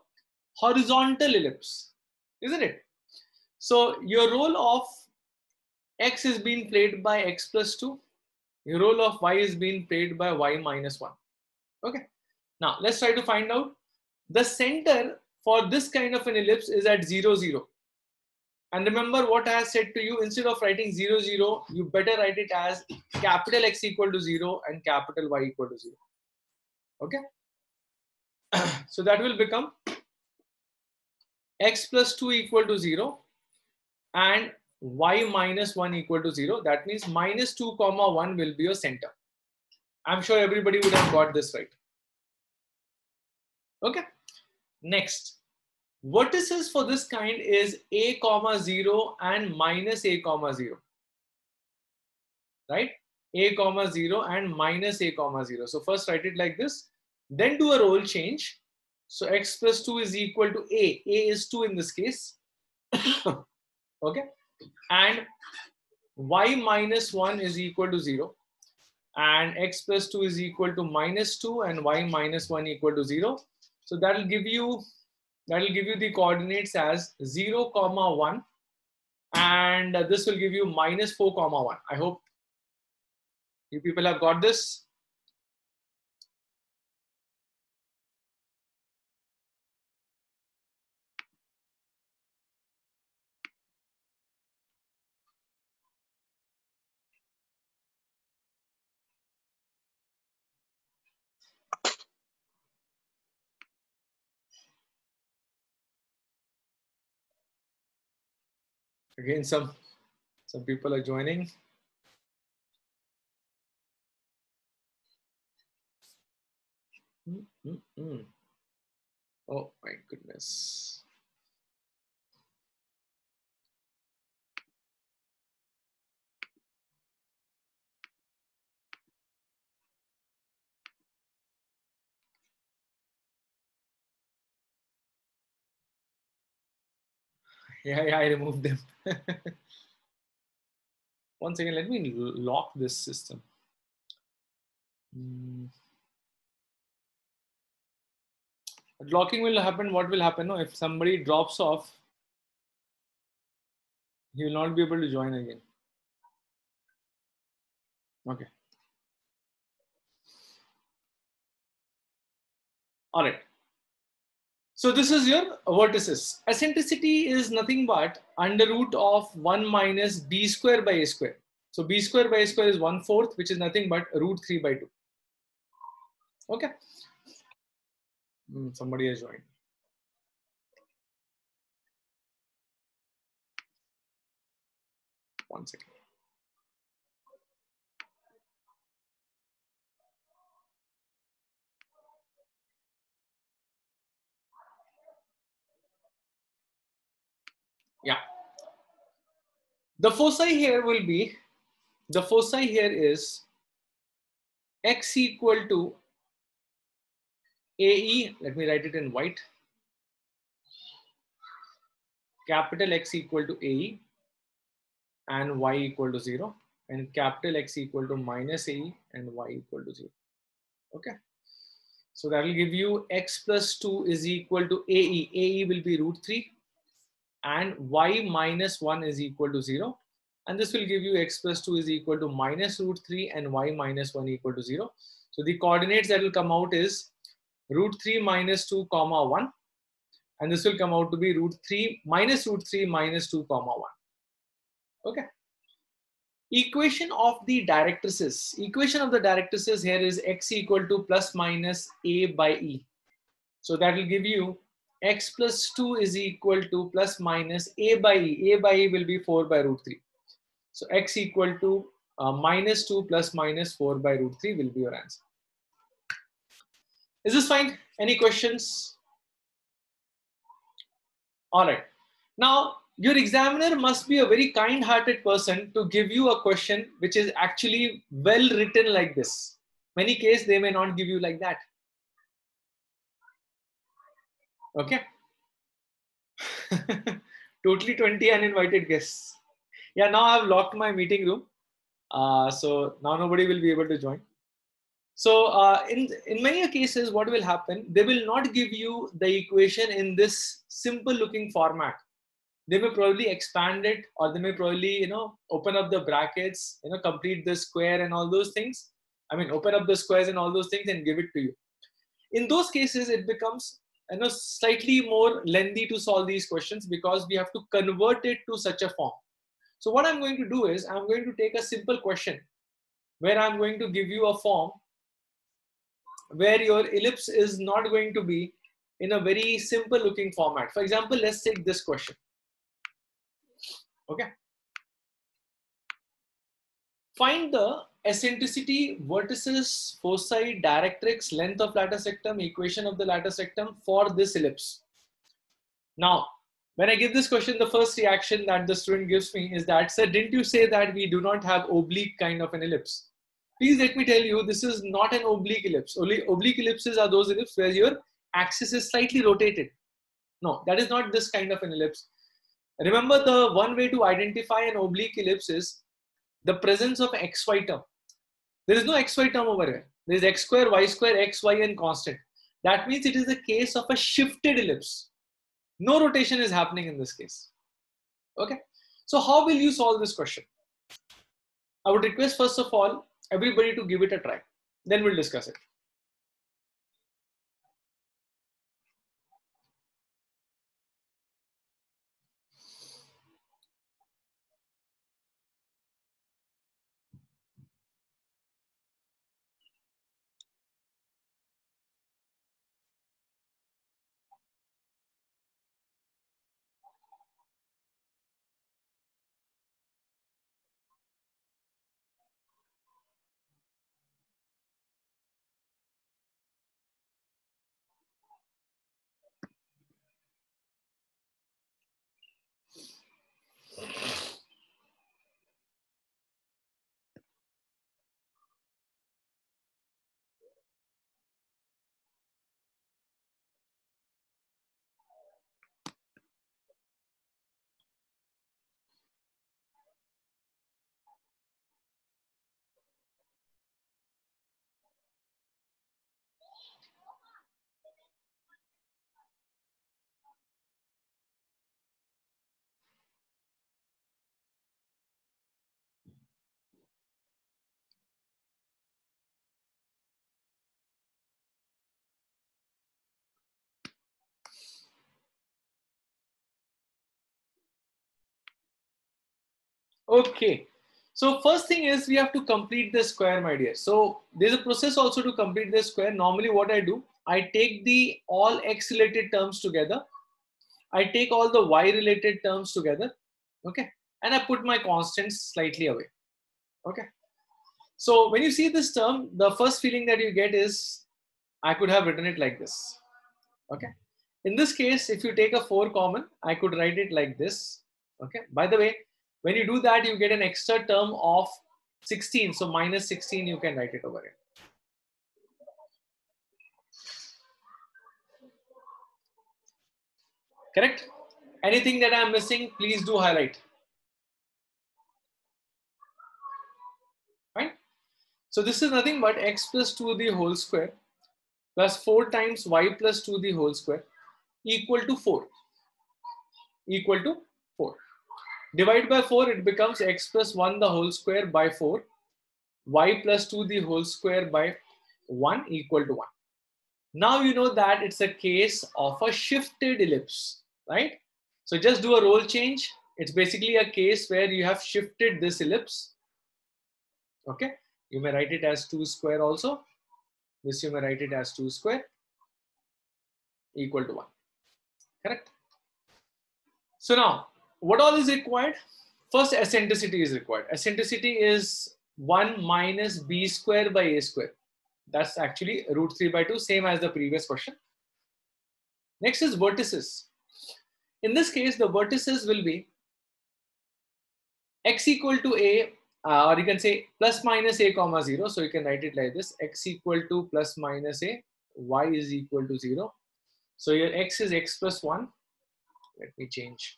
horizontal ellipse, isn't it? So your role of X is being played by X plus 2. Your role of Y is being played by Y minus 1. Okay, now let's try to find out the center for this kind of an ellipse is at 0, 0. And remember what I have said to you, instead of writing 0, 0, you better write it as capital X equal to 0 and capital Y equal to 0. Okay, so that will become X plus 2 equal to 0 and Y minus 1 equal to 0. That means minus 2, 1 will be your center. I'm sure everybody would have got this right. Okay. Next, vertices for this kind is a, 0 and minus a, 0. right? A comma 0 and minus a comma 0. So first write it like this, then do a role change. So x plus 2 is equal to a. A is 2 in this case. Okay, and y minus 1 is equal to 0, and x plus 2 is equal to minus 2, and y minus 1 equal to 0. So that will give you the coordinates as 0, 1, and this will give you minus 4, 1. I hope you people have got this. Again, some people are joining. Oh my goodness. Yeah, I removed them. One second, let me lock this system. Locking will happen. What will happen? No, if somebody drops off, he will not be able to join again. Okay. All right. So this is your vertices. Eccentricity is nothing but under root of 1 minus b square by a square. So b square by a square is 1/4, which is nothing but root 3 by 2. Okay. Somebody has joined. One second. Yeah, the foci here is x equal to AE, let me write it in white, capital X equal to AE and y equal to 0, and capital X equal to minus AE and y equal to 0. Okay, so that will give you x plus 2 is equal to AE. AE will be root 3. And y minus 1 is equal to 0, and this will give you x plus 2 is equal to minus root 3 and y minus 1 equal to 0. So the coordinates that will come out is root 3 minus 2 comma 1, and this will come out to be root 3 minus root 3 minus 2 comma 1. Okay. Equation of the directrices. Equation of the directrices here is x equal to plus minus a by e. So that will give you x plus 2 is equal to plus minus a by e. A by e will be 4 by root 3. So x equal to minus 2 plus minus 4 by root 3 will be your answer. Is this fine? Any questions? All right. Now, your examiner must be a very kind-hearted person to give you a question which is actually well written like this. In many cases, they may not give you like that. Okay. Totally 20 uninvited guests. Yeah, now I've locked my meeting room. So now nobody will be able to join. So in many cases, what will happen? They will not give you the equation in this simple looking format. They may probably expand it, or they may probably, you know, open up the brackets, you know, complete the square and all those things. I mean, open up the squares and all those things and give it to you. In those cases, it becomes slightly more lengthy to solve these questions because we have to convert it to such a form. So what I'm going to do is I'm going to take a simple question where I'm going to give you a form where your ellipse is not going to be in a very simple looking format. For example, let's take this question. Okay. Find the eccentricity, vertices, foci, directrix, length of latter sectum, equation of the latter sectum for this ellipse. Now, When I give this question, the first reaction that the student gives me is that, sir, didn't you say that we do not have oblique kind of an ellipse? Please let me tell you, this is not an oblique ellipse. Only oblique ellipses are those ellipses where your axis is slightly rotated. No, that is not this kind of an ellipse. Remember, the one way to identify an oblique ellipse is the presence of xy term. There is no xy term over here. There is x square, y square, x, y, and constant. That means it is the case of a shifted ellipse. No rotation is happening in this case. Okay. So how will you solve this question? I would request, first of all, everybody to give it a try. Then we'll discuss it. Okay, so first thing is we have to complete the square, my dear. So there's a process also to complete the square. Normally what I do, I take the all x related terms together. I take all the y related terms together. Okay. And I put my constants slightly away. Okay. So when you see this term, the first feeling that you get is I could have written it like this. Okay. In this case, if you take a 4 common, I could write it like this. Okay. By the way, when you do that, you get an extra term of 16. So minus 16, you can write it over here. Correct? Anything that I'm missing, please do highlight. Right? So this is nothing but x plus 2 the whole square plus 4 times y plus 2 the whole square equal to 4. Equal to 4. Divide by 4, it becomes x plus 1 the whole square by 4, y plus 2 the whole square by 1 equal to 1. Now you know that it's a case of a shifted ellipse, right? So just do a role change. It's basically a case where you have shifted this ellipse. Okay, you may write it as 2 square also. This you may write it as 2 square equal to 1. Correct? So now, what all is required? First, eccentricity is required. Eccentricity is 1 minus b square by a square. That's actually root 3 by 2, same as the previous question. Next is vertices. In this case, the vertices will be x equal to a, or you can say plus minus a comma 0. So you can write it like this, x equal to plus minus a, y is equal to 0. So your x is x plus 1. Let me change.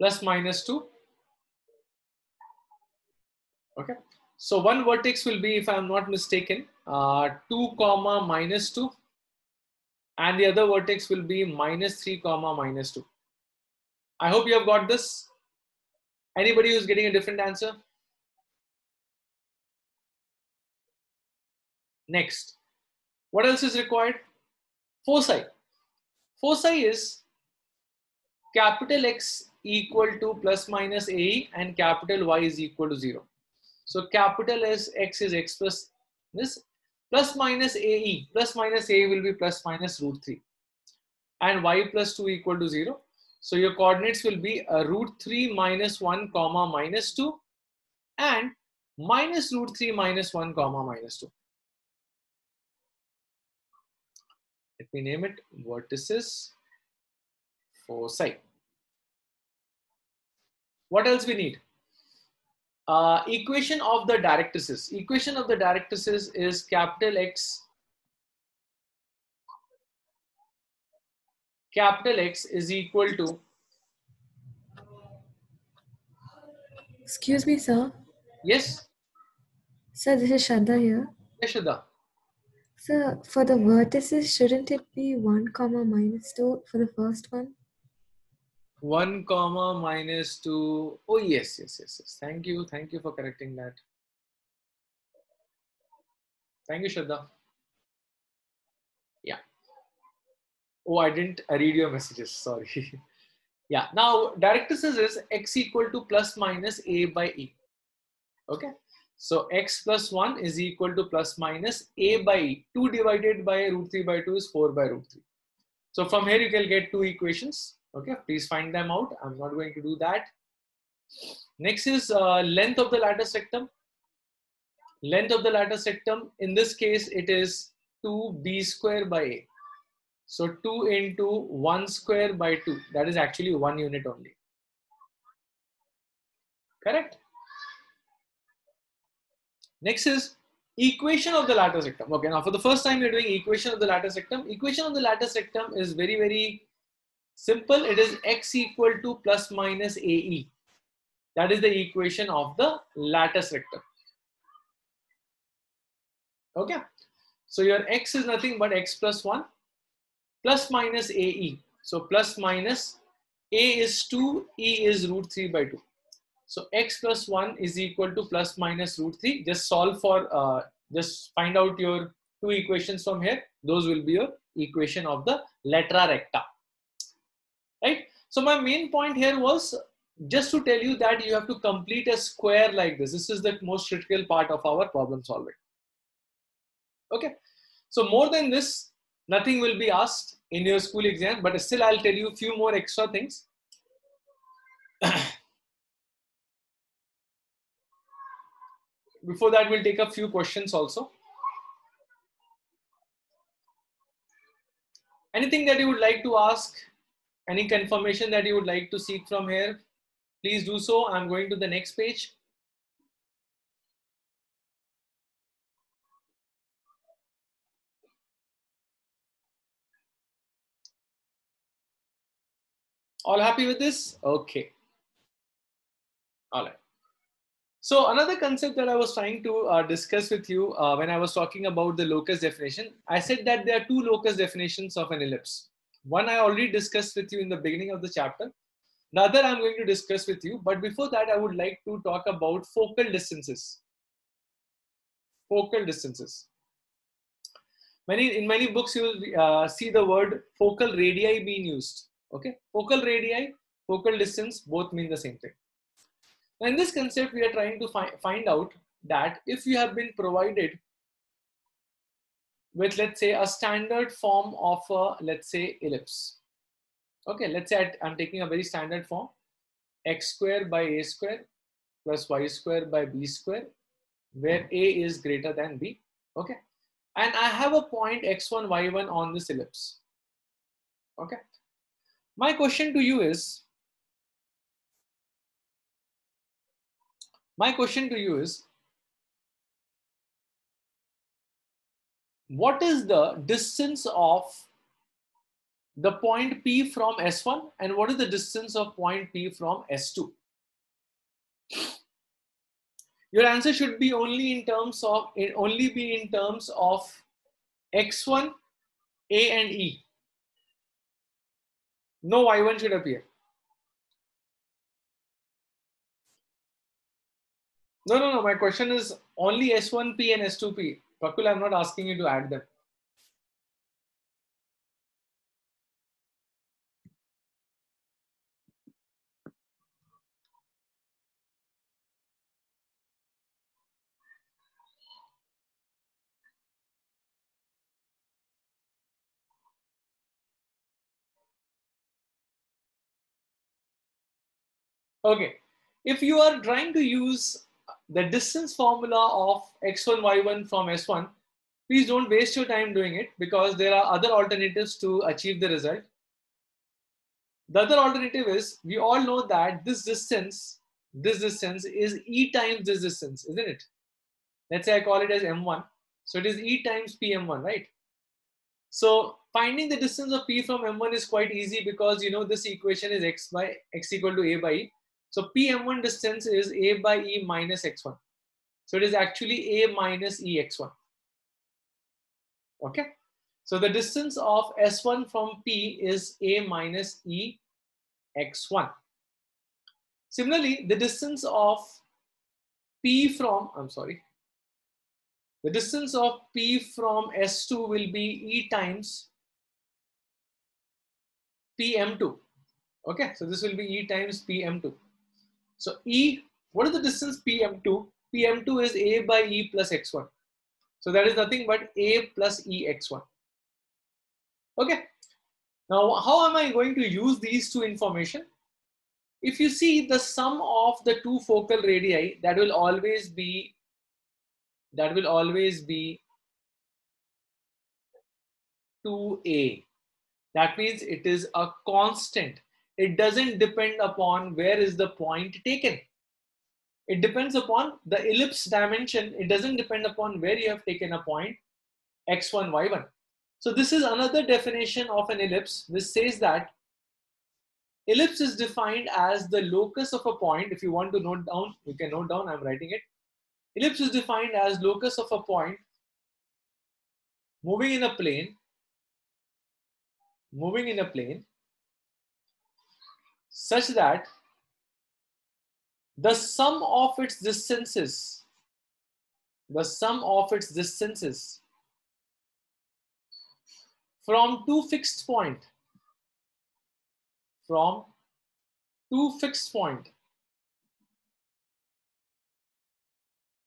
Plus minus 2. Okay, so one vertex will be, if I am not mistaken, 2 comma minus 2, and the other vertex will be minus 3 comma minus 2. I hope you have got this. Anybody who's getting a different answer? Next, what else is required? Foci. Foci is capital X equal to plus minus AE and capital Y is equal to 0. So capital X is X plus this plus minus AE. Plus minus AE will be plus minus root 3. And Y plus 2 equal to 0. So your coordinates will be root 3 minus 1 comma minus 2 and minus root 3 minus 1 comma minus 2. Let me name it vertices. foci. What else we need? Equation of the directrices. Equation of the directrices is capital X is equal to. Excuse me, sir. Yes. Sir, this is Shraddha here. Yes, Shraddha. Sir, for the vertices, shouldn't it be 1, -2 for the first one? 1, -2. Oh yes. Thank you for correcting that. Thank you, Shraddha. Yeah. Oh, I didn't read your messages. Sorry. Yeah. Now directrices is x equal to ± a/e. Okay. So x plus 1 is equal to ± a/e. 2 divided by √3/2 is 4/√3. So from here you can get two equations. Okay, please find them out. I'm not going to do that. Next is length of the latter sectum. Length of the latter sectum, in this case, it is 2b² / a. So 2 × 1² / 2. That is actually 1 unit only. Correct? Next is equation of the latter sectum. Okay, now for the first time, we're doing equation of the latter sectum. Equation of the latter sectum is very, very simple. It is x equal to ± ae. That is the equation of the lattice rectum. Okay, so your x is nothing but x plus 1 ± ae. So ± a is 2, e is √3/2. So x plus 1 is equal to ± √3. Just solve for just find out your two equations from here. Those will be your equation of the lattera recta. Right. So my main point here was just to tell you that you have to complete a square like this. This is the most critical part of our problem solving. Okay. So more than this, nothing will be asked in your school exam. But still, I'll tell you a few more extra things. Before that, we'll take a few questions also. Anything that you would like to ask? Any confirmation that you would like to seek from here, please do so. I'm going to the next page. All happy with this? Okay. All right. So another concept that I was trying to discuss with you when I was talking about the locus definition, I said that there are two locus definitions of an ellipse. One I already discussed with you in the beginning of the chapter. The other I'm going to discuss with you. But before that, I would like to talk about focal distances. Focal distances. In many books, you will see the word focal radii being used. Okay, focal radii, focal distance, both mean the same thing. Now, in this concept, we are trying to find out that if you have been provided with, let's say, a standard form of a, let's say, ellipse. Okay, let's say I'm taking a very standard form, x² / a² + y² / b², where a is greater than b. Okay, and I have a point x1, y1 on this ellipse. Okay, my question to you is, what is the distance of the point P from S1 and what is the distance of point P from S2? Your answer should be only be in terms of X1, A and E. No Y1 should appear. No. My question is only S1P and S2P. Prakul, I'm not asking you to add them. Okay, if you are trying to use the distance formula of x1, y1 from S1, please don't waste your time doing it because there are other alternatives to achieve the result. The other alternative is, we all know that this distance is E times this distance, isn't it? Let's say I call it as M1. So it is E times PM1, right? So finding the distance of P from M1 is quite easy because you know this equation is x equal to A by E. So PM1 distance is A by E minus x1. So it is actually A minus E x1. Okay. So the distance of S1 from P is A minus E x1. Similarly, the distance of P from, the distance of P from S2 will be E times PM2. Okay, so this will be E times PM2. So E, what is the distance PM2? PM2 is A by E plus X1. So that is nothing but A plus E X1. Okay, now how am I going to use these two information? If you see the sum of the two focal radii, that will always be 2a. That means it is a constant. It doesn't depend upon where is the point taken. It depends upon the ellipse dimension. It doesn't depend upon where you have taken a point, x1, y1. So this is another definition of an ellipse, which says that ellipse is defined as the locus of a point. If you want to note down, you can note down, I'm writing it. Ellipse is defined as locus of a point moving in a plane such that the sum of its distances from two fixed points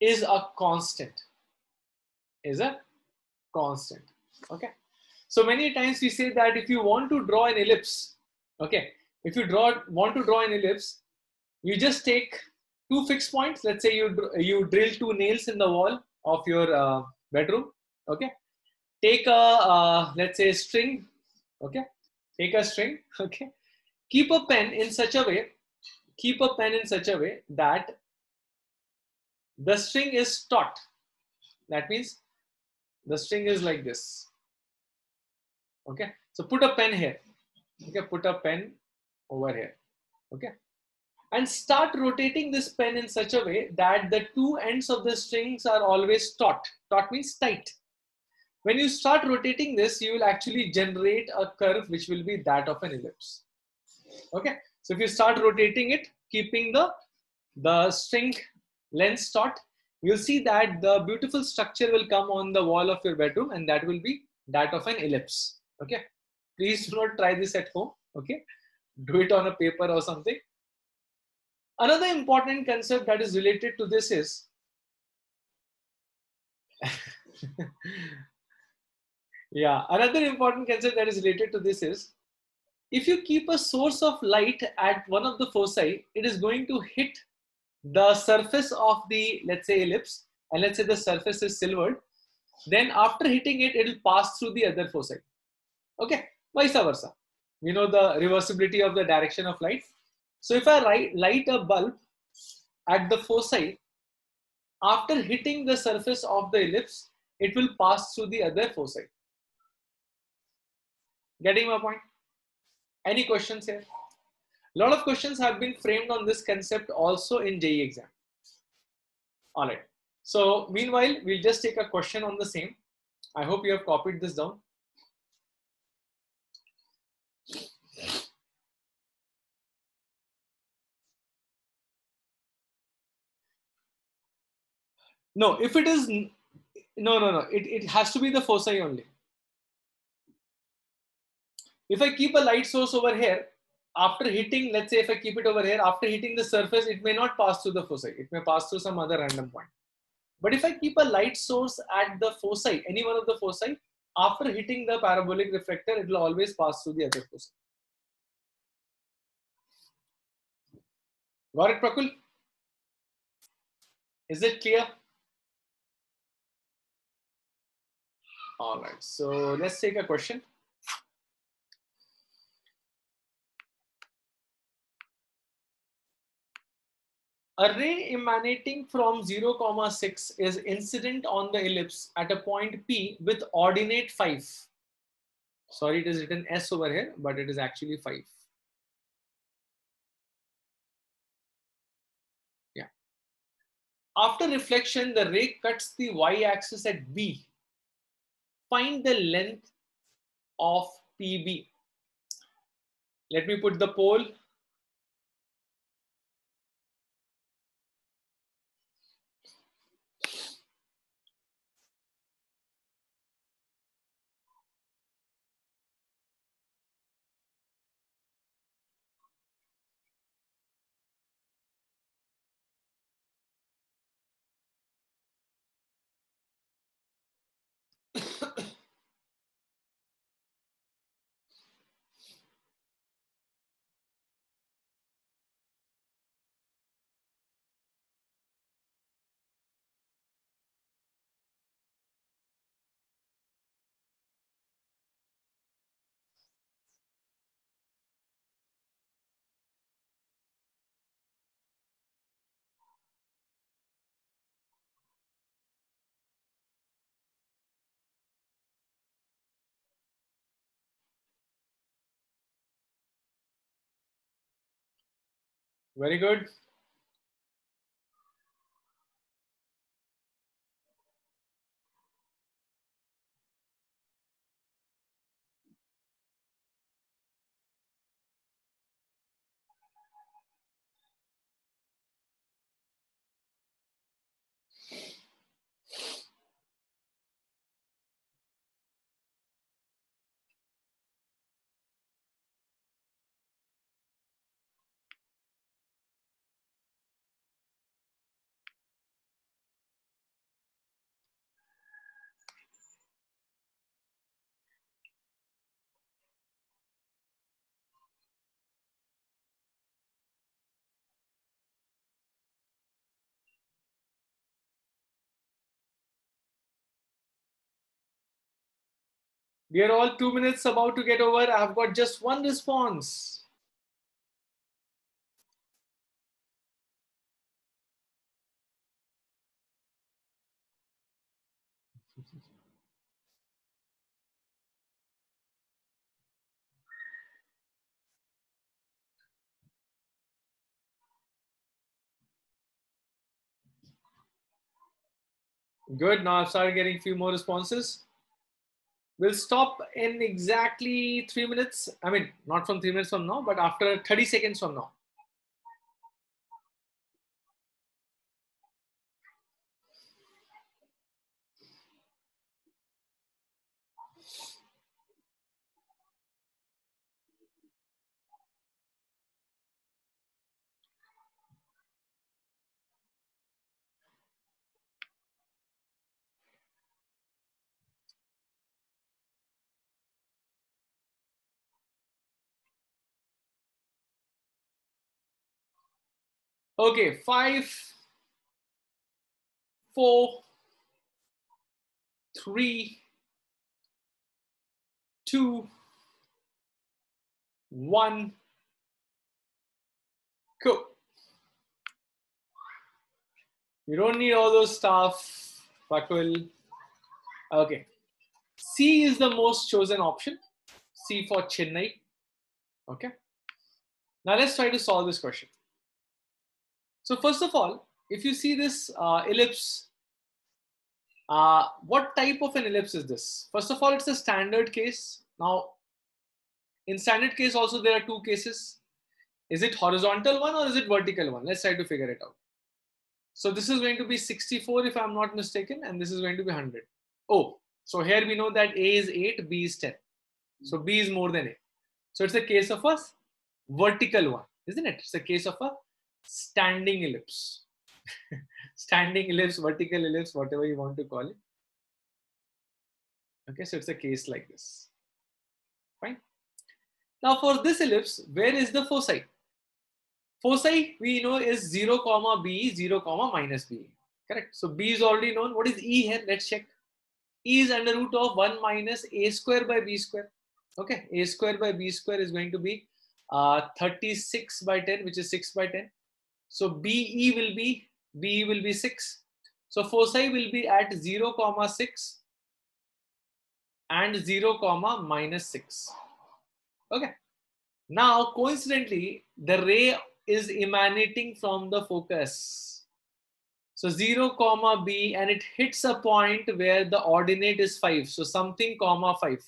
is a constant. Okay, so many times we say that if you want to draw an ellipse, you just take two fixed points. Let's say you drill two nails in the wall of your bedroom. Okay, take a let's say string. Okay, Okay, keep a pen in such a way that the string is taut. That means the string is like this. Okay, so put a pen here. Okay, put a pen over here. Okay, and start rotating this pen in such a way that the two ends of the strings are always taut. Taut means tight. When you start rotating this, you will actually generate a curve which will be that of an ellipse. Okay, so if you start rotating it, keeping the string length taut, you'll see that the beautiful structure will come on the wall of your bedroom, and that will be that of an ellipse. Okay, please do not try this at home. Okay, do it on a paper or something. Another important concept that is related to this is if you keep a source of light at one of the foci, it is going to hit the surface of the, let's say, ellipse, and let's say the surface is silvered. Then after hitting it, it will pass through the other foci. Okay, vice versa. We know the reversibility of the direction of light. So if I light a bulb at the foci, after hitting the surface of the ellipse, it will pass through the other foci. Getting my point? Any questions here? A lot of questions have been framed on this concept also in JEE exam. All right. So meanwhile, we'll just take a question on the same. I hope you have copied this down. No, if it is, it has to be the foci only. If I keep a light source over here, after hitting, let's say if I keep it over here, after hitting the surface, it may not pass through the foci. It may pass through some other random point. But if I keep a light source at the foci, any one of the foci, after hitting the parabolic reflector, it will always pass through the other foci. Got it, Prakul? Is it clear? All right, so let's take a question. A ray emanating from 0,6 is incident on the ellipse at a point P with ordinate 5. Sorry, it is written S over here, but it is actually 5. Yeah. After reflection, the ray cuts the y-axis at B. Find the length of PB. Let me put the pole. Very good. We are all 2 minutes about to get over. I have got just one response. Good, now I've started getting a few more responses. We'll stop in exactly 3 minutes. I mean, not from 3 minutes from now, but after 30 seconds from now. Okay, 5, 4, 3, 2, 1, go. You don't need all those stuff, Pakul. Okay, C is the most chosen option. C for Chennai. Okay, now let's try to solve this question. So first of all, if you see this ellipse, what type of an ellipse is this? First of all, it's a standard case. Now, in standard case also there are two cases. Is it horizontal one or is it vertical one? Let's try to figure it out. So this is going to be 64 if I'm not mistaken, and this is going to be 100. Oh, so here we know that A is 8, B is 10. So B is more than A. So it's a case of a vertical one, isn't it? It's a case of a standing ellipse. Standing ellipse, vertical ellipse, whatever you want to call it. Okay, so it's a case like this. Fine. Now for this ellipse, where is the foci? Foci we know is 0, B, 0, -B. Correct. So B is already known. What is E here? Let's check. E is under root of 1 minus A square by B square. Okay, A square by B square is going to be 36 by 10, which is 6 by 10. So BE will be 6. So foci will be at 0, 6 and 0, -6. Okay. Now coincidentally, the ray is emanating from the focus. So 0, B, and it hits a point where the ordinate is 5. So something, 5.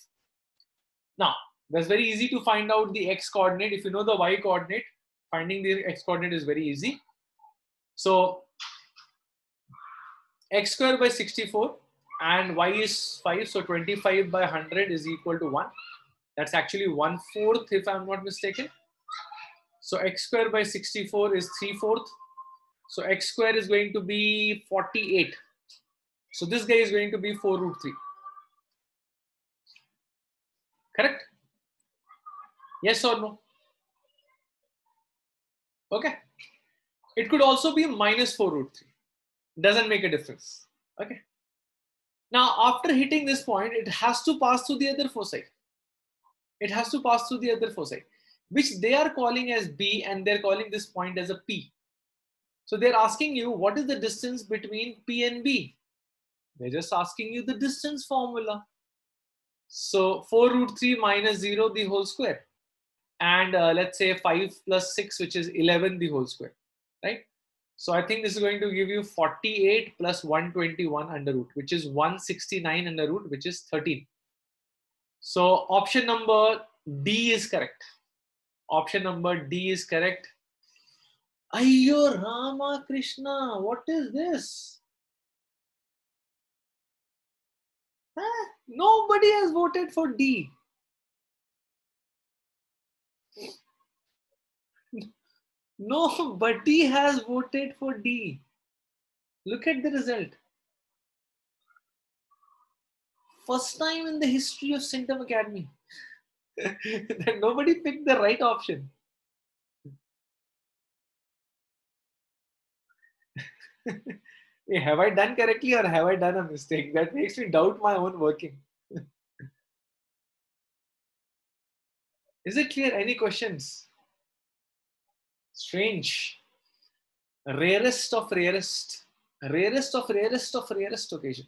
Now that's very easy to find out the x coordinate. If you know the y coordinate, finding the x coordinate is very easy. So x² by 64 and y is 5. So 25/100 is equal to 1. That's actually 1/4 if I'm not mistaken. So x² by 64 is 3/4. So x² is going to be 48. So this guy is going to be 4√3. Correct? Yes or no? Okay. It could also be -4√3. Doesn't make a difference. Okay. Now after hitting this point, it has to pass through the other foci. It has to pass through the other foci, which they are calling as B, and they're calling this point as a P. So they're asking you, what is the distance between P and B? They're just asking you the distance formula. So 4√3 - 0 the whole square. And let's say 5 + 6, which is 11 the whole square, right? So I think this is going to give you 48 + 121 under root, which is 169 under root, which is 13. So option number D is correct. Option number D is correct. Ayyo Rama Krishna, what is this? Huh? Nobody has voted for D. Nobody has voted for D. Look at the result. First time in the history of Centum Academy that nobody picked the right option. Have I done correctly or have I done a mistake? That makes me doubt my own working. Is it clear? Any questions? Strange. Rarest of rarest. Rarest of rarest of rarest occasion.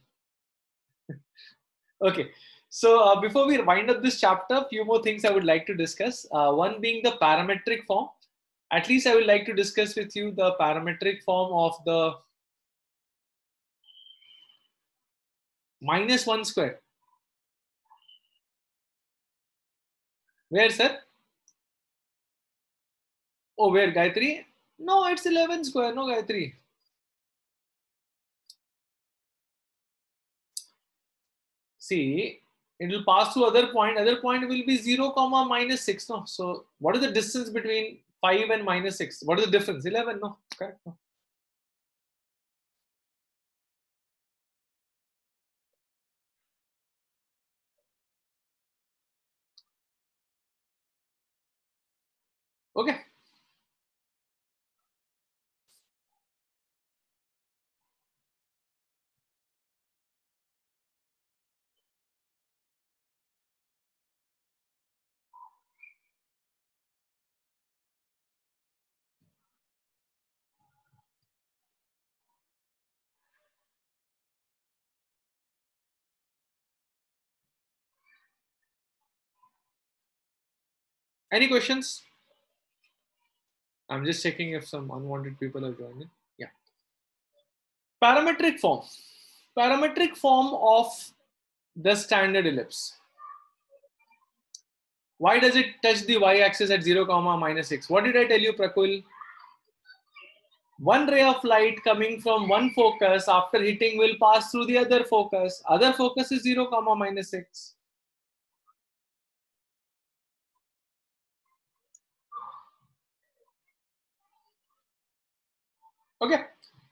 Okay, so before we wind up this chapter, a few more things I would like to discuss. One being the parametric form. At least I would like to discuss with you the parametric form of the -1². Where, sir? Oh, where, Gayatri? No, it's 11². No, Gayatri. See, it will pass through other point. Other point will be 0, -6. No, so what is the distance between 5 and -6? What is the difference? 11. No, correct. No. Okay. Any questions? I'm just checking if some unwanted people are joining. Yeah. Parametric form. Parametric form of the standard ellipse. Why does it touch the y-axis at 0, -6? What did I tell you, Prakul? One ray of light coming from one focus after hitting will pass through the other focus. Other focus is 0, -6. Okay,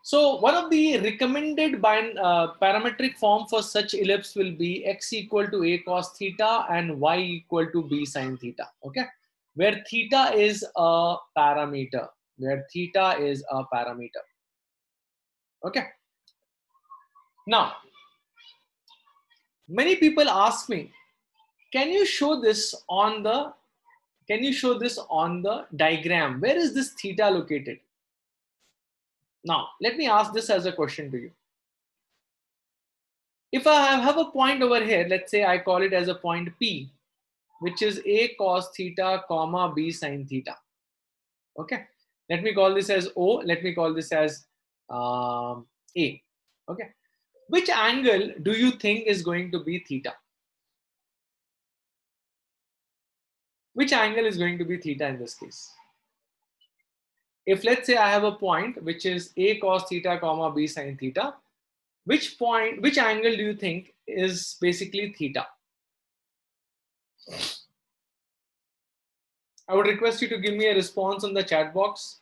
so one of the recommended parametric form for such ellipse will be x = a cos theta and y = b sin theta. Okay, where theta is a parameter. Okay. Now, many people ask me, can you show this on the diagram? Where is this theta located? Now, let me ask this as a question to you. If I have a point over here, let's say I call it as a point P, which is A cos theta comma B sin theta. Okay. Let me call this as O. Let me call this as A. Okay. Which angle do you think is going to be theta? Which angle is going to be theta in this case? If let's say I have a point which is A cos theta comma B sin theta, which angle do you think is basically theta? I would request you to give me a response on the chat box.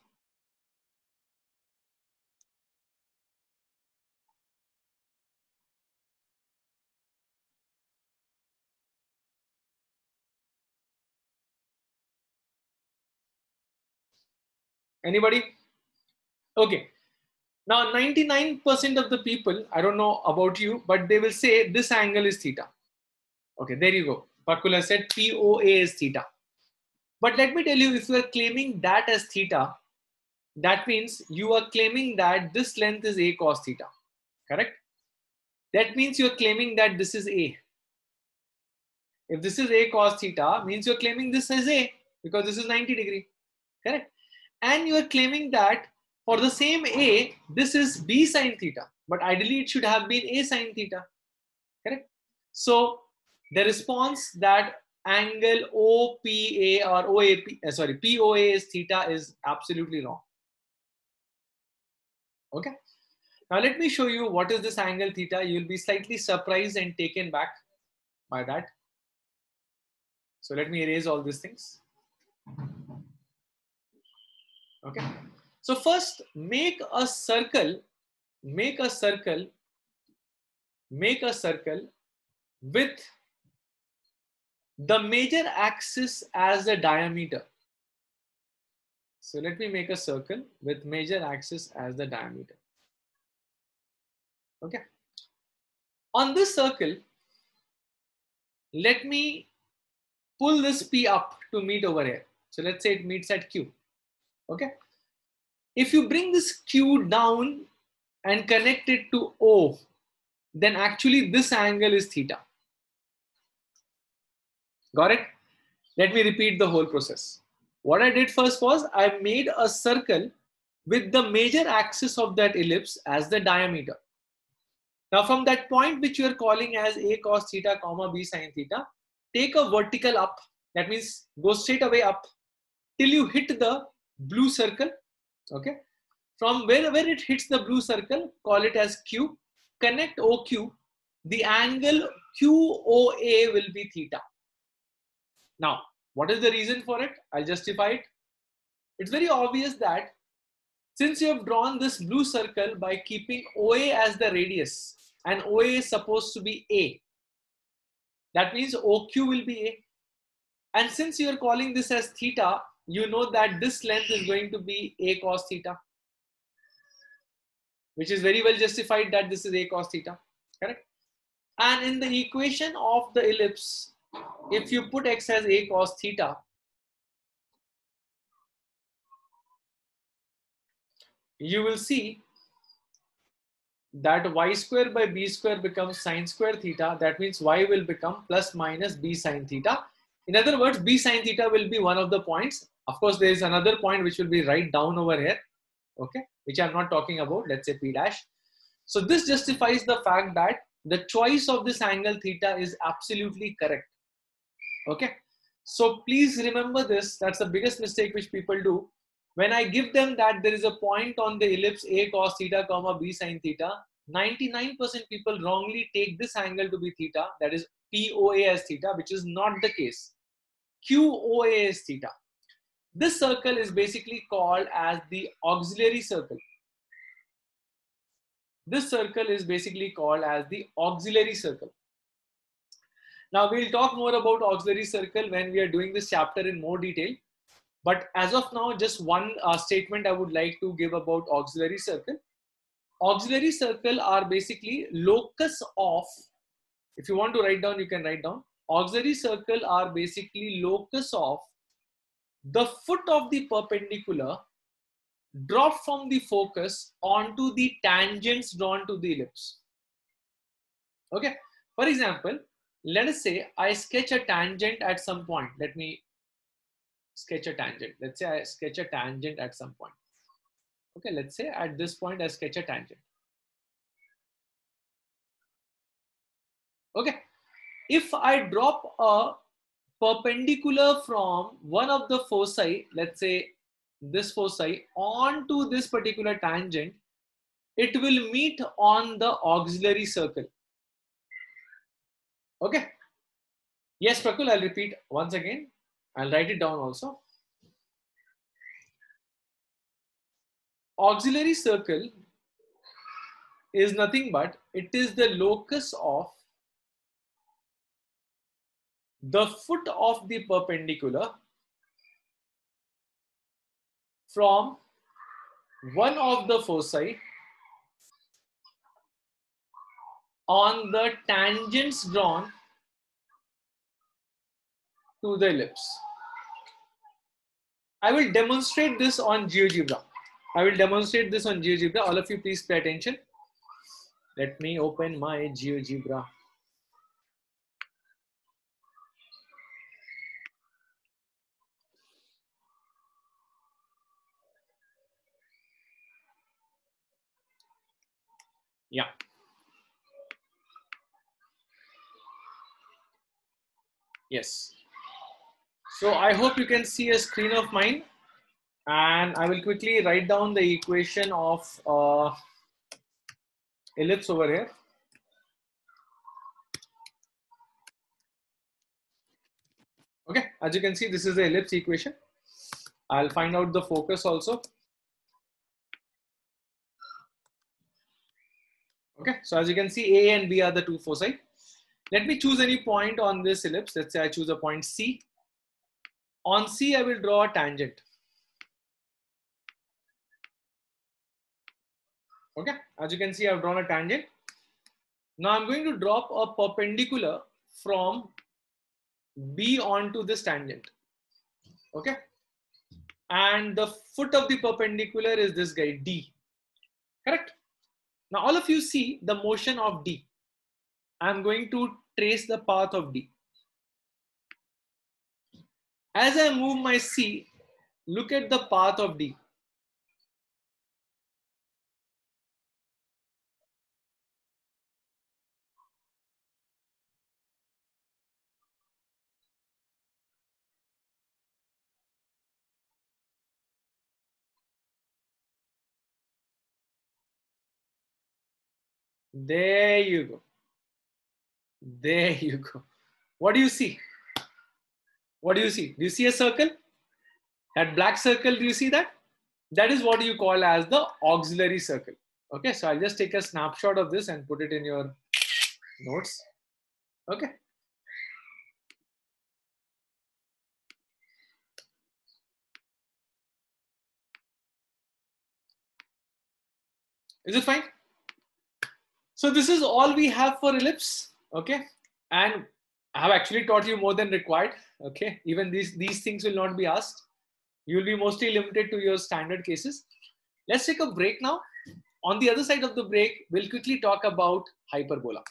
Anybody? Okay. Now 99% of the people, I don't know about you, but they will say this angle is theta. Okay, there you go. Pakula said POA is theta. But let me tell you, if you are claiming that as theta, that means you are claiming that this length is A cos theta. Correct? That means you are claiming that this is A. If this is A cos theta, means you are claiming this as A because this is 90 degree. Correct? And you are claiming that for the same A, this is B sin theta, but ideally it should have been A sin theta, correct? So the response that angle OPA or OAP, sorry, POA is theta is absolutely wrong. Okay. Now let me show you what is this angle theta. You'll be slightly surprised and taken back by that. So let me erase all these things. Okay, so first make a circle with the major axis as a diameter. So let me make a circle with major axis as the diameter. Okay, on this circle, let me pull this P up to meet over here. So let's say it meets at Q. Okay, if you bring this Q down and connect it to O, then actually this angle is theta. Got it? Let me repeat the whole process. What I did first was I made a circle with the major axis of that ellipse as the diameter. Now from that point which you are calling as A cos theta comma B sin theta, take a vertical up. That means go straight away up till you hit the blue circle. Okay, from wherever it hits the blue circle, call it as Q, connect OQ, the angle QOA will be theta. Now, what is the reason for it? I'll justify it. It's very obvious that since you have drawn this blue circle by keeping OA as the radius, and OA is supposed to be A, that means OQ will be A. And since you are calling this as theta, you know that this length is going to be A cos theta, which is very well justified that this is A cos theta, correct? And in the equation of the ellipse, if you put X as A cos theta, you will see that Y square by B square becomes sine square theta. That means Y will become plus minus B sine theta. In other words, B sin theta will be one of the points. Of course, there is another point which will be right down over here, okay, which I'm not talking about. Let's say P dash. So this justifies the fact that the choice of this angle theta is absolutely correct. Okay. So please remember this. That's the biggest mistake which people do. When I give them that there is a point on the ellipse A cos theta comma B sin theta, 99% people wrongly take this angle to be theta, that is POA as theta, which is not the case. QOA is theta. This circle is basically called as the auxiliary circle. This circle is basically called as the auxiliary circle. Now we'll talk more about auxiliary circle when we are doing this chapter in more detail. But as of now, just one statement I would like to give about auxiliary circle. Auxiliary circle are basically locus of, if you want to write down, you can write down. Auxiliary circle are basically locus of the foot of the perpendicular drop from the focus onto the tangents drawn to the ellipse. Okay, for example, let us say I sketch a tangent at some point. Let me sketch a tangent. Let's say I sketch a tangent at some point. Okay, let's say at this point I sketch a tangent. Okay, if I drop a perpendicular from one of the foci, let's say this foci, onto this particular tangent, it will meet on the auxiliary circle. Okay. Yes, Prakul, I'll repeat once again. I'll write it down also. Auxiliary circle is nothing but it is the locus of the foot of the perpendicular from one of the foci on the tangents drawn to the ellipse. I will demonstrate this on GeoGebra. I will demonstrate this on GeoGebra. All of you, please pay attention. Let me open my GeoGebra. Yeah. Yes. So I hope you can see a screen of mine, and I will quickly write down the equation of ellipse over here. Okay, as you can see, this is the ellipse equation. I'll find out the focus also. Okay, so as you can see, A and B are the two foci. Let me choose any point on this ellipse. Let's say I choose a point C. On C, I will draw a tangent. Okay, as you can see, I've drawn a tangent. Now I'm going to drop a perpendicular from B onto this tangent. Okay, and the foot of the perpendicular is this guy, D. Correct? Now all of you see the motion of D. I'm going to trace the path of D. As I move my C, look at the path of D. There you go. There you go. What do you see? What do you see? Do you see a circle? That black circle, do you see that? That is what you call as the auxiliary circle. Okay, so I'll just take a snapshot of this and put it in your notes. Okay. Is it fine? So this is all we have for ellipse, okay? And I have actually taught you more than required, okay? Even these things will not be asked. You will be mostly limited to your standard cases. Let's take a break now. On the other side of the break, we'll quickly talk about hyperbola.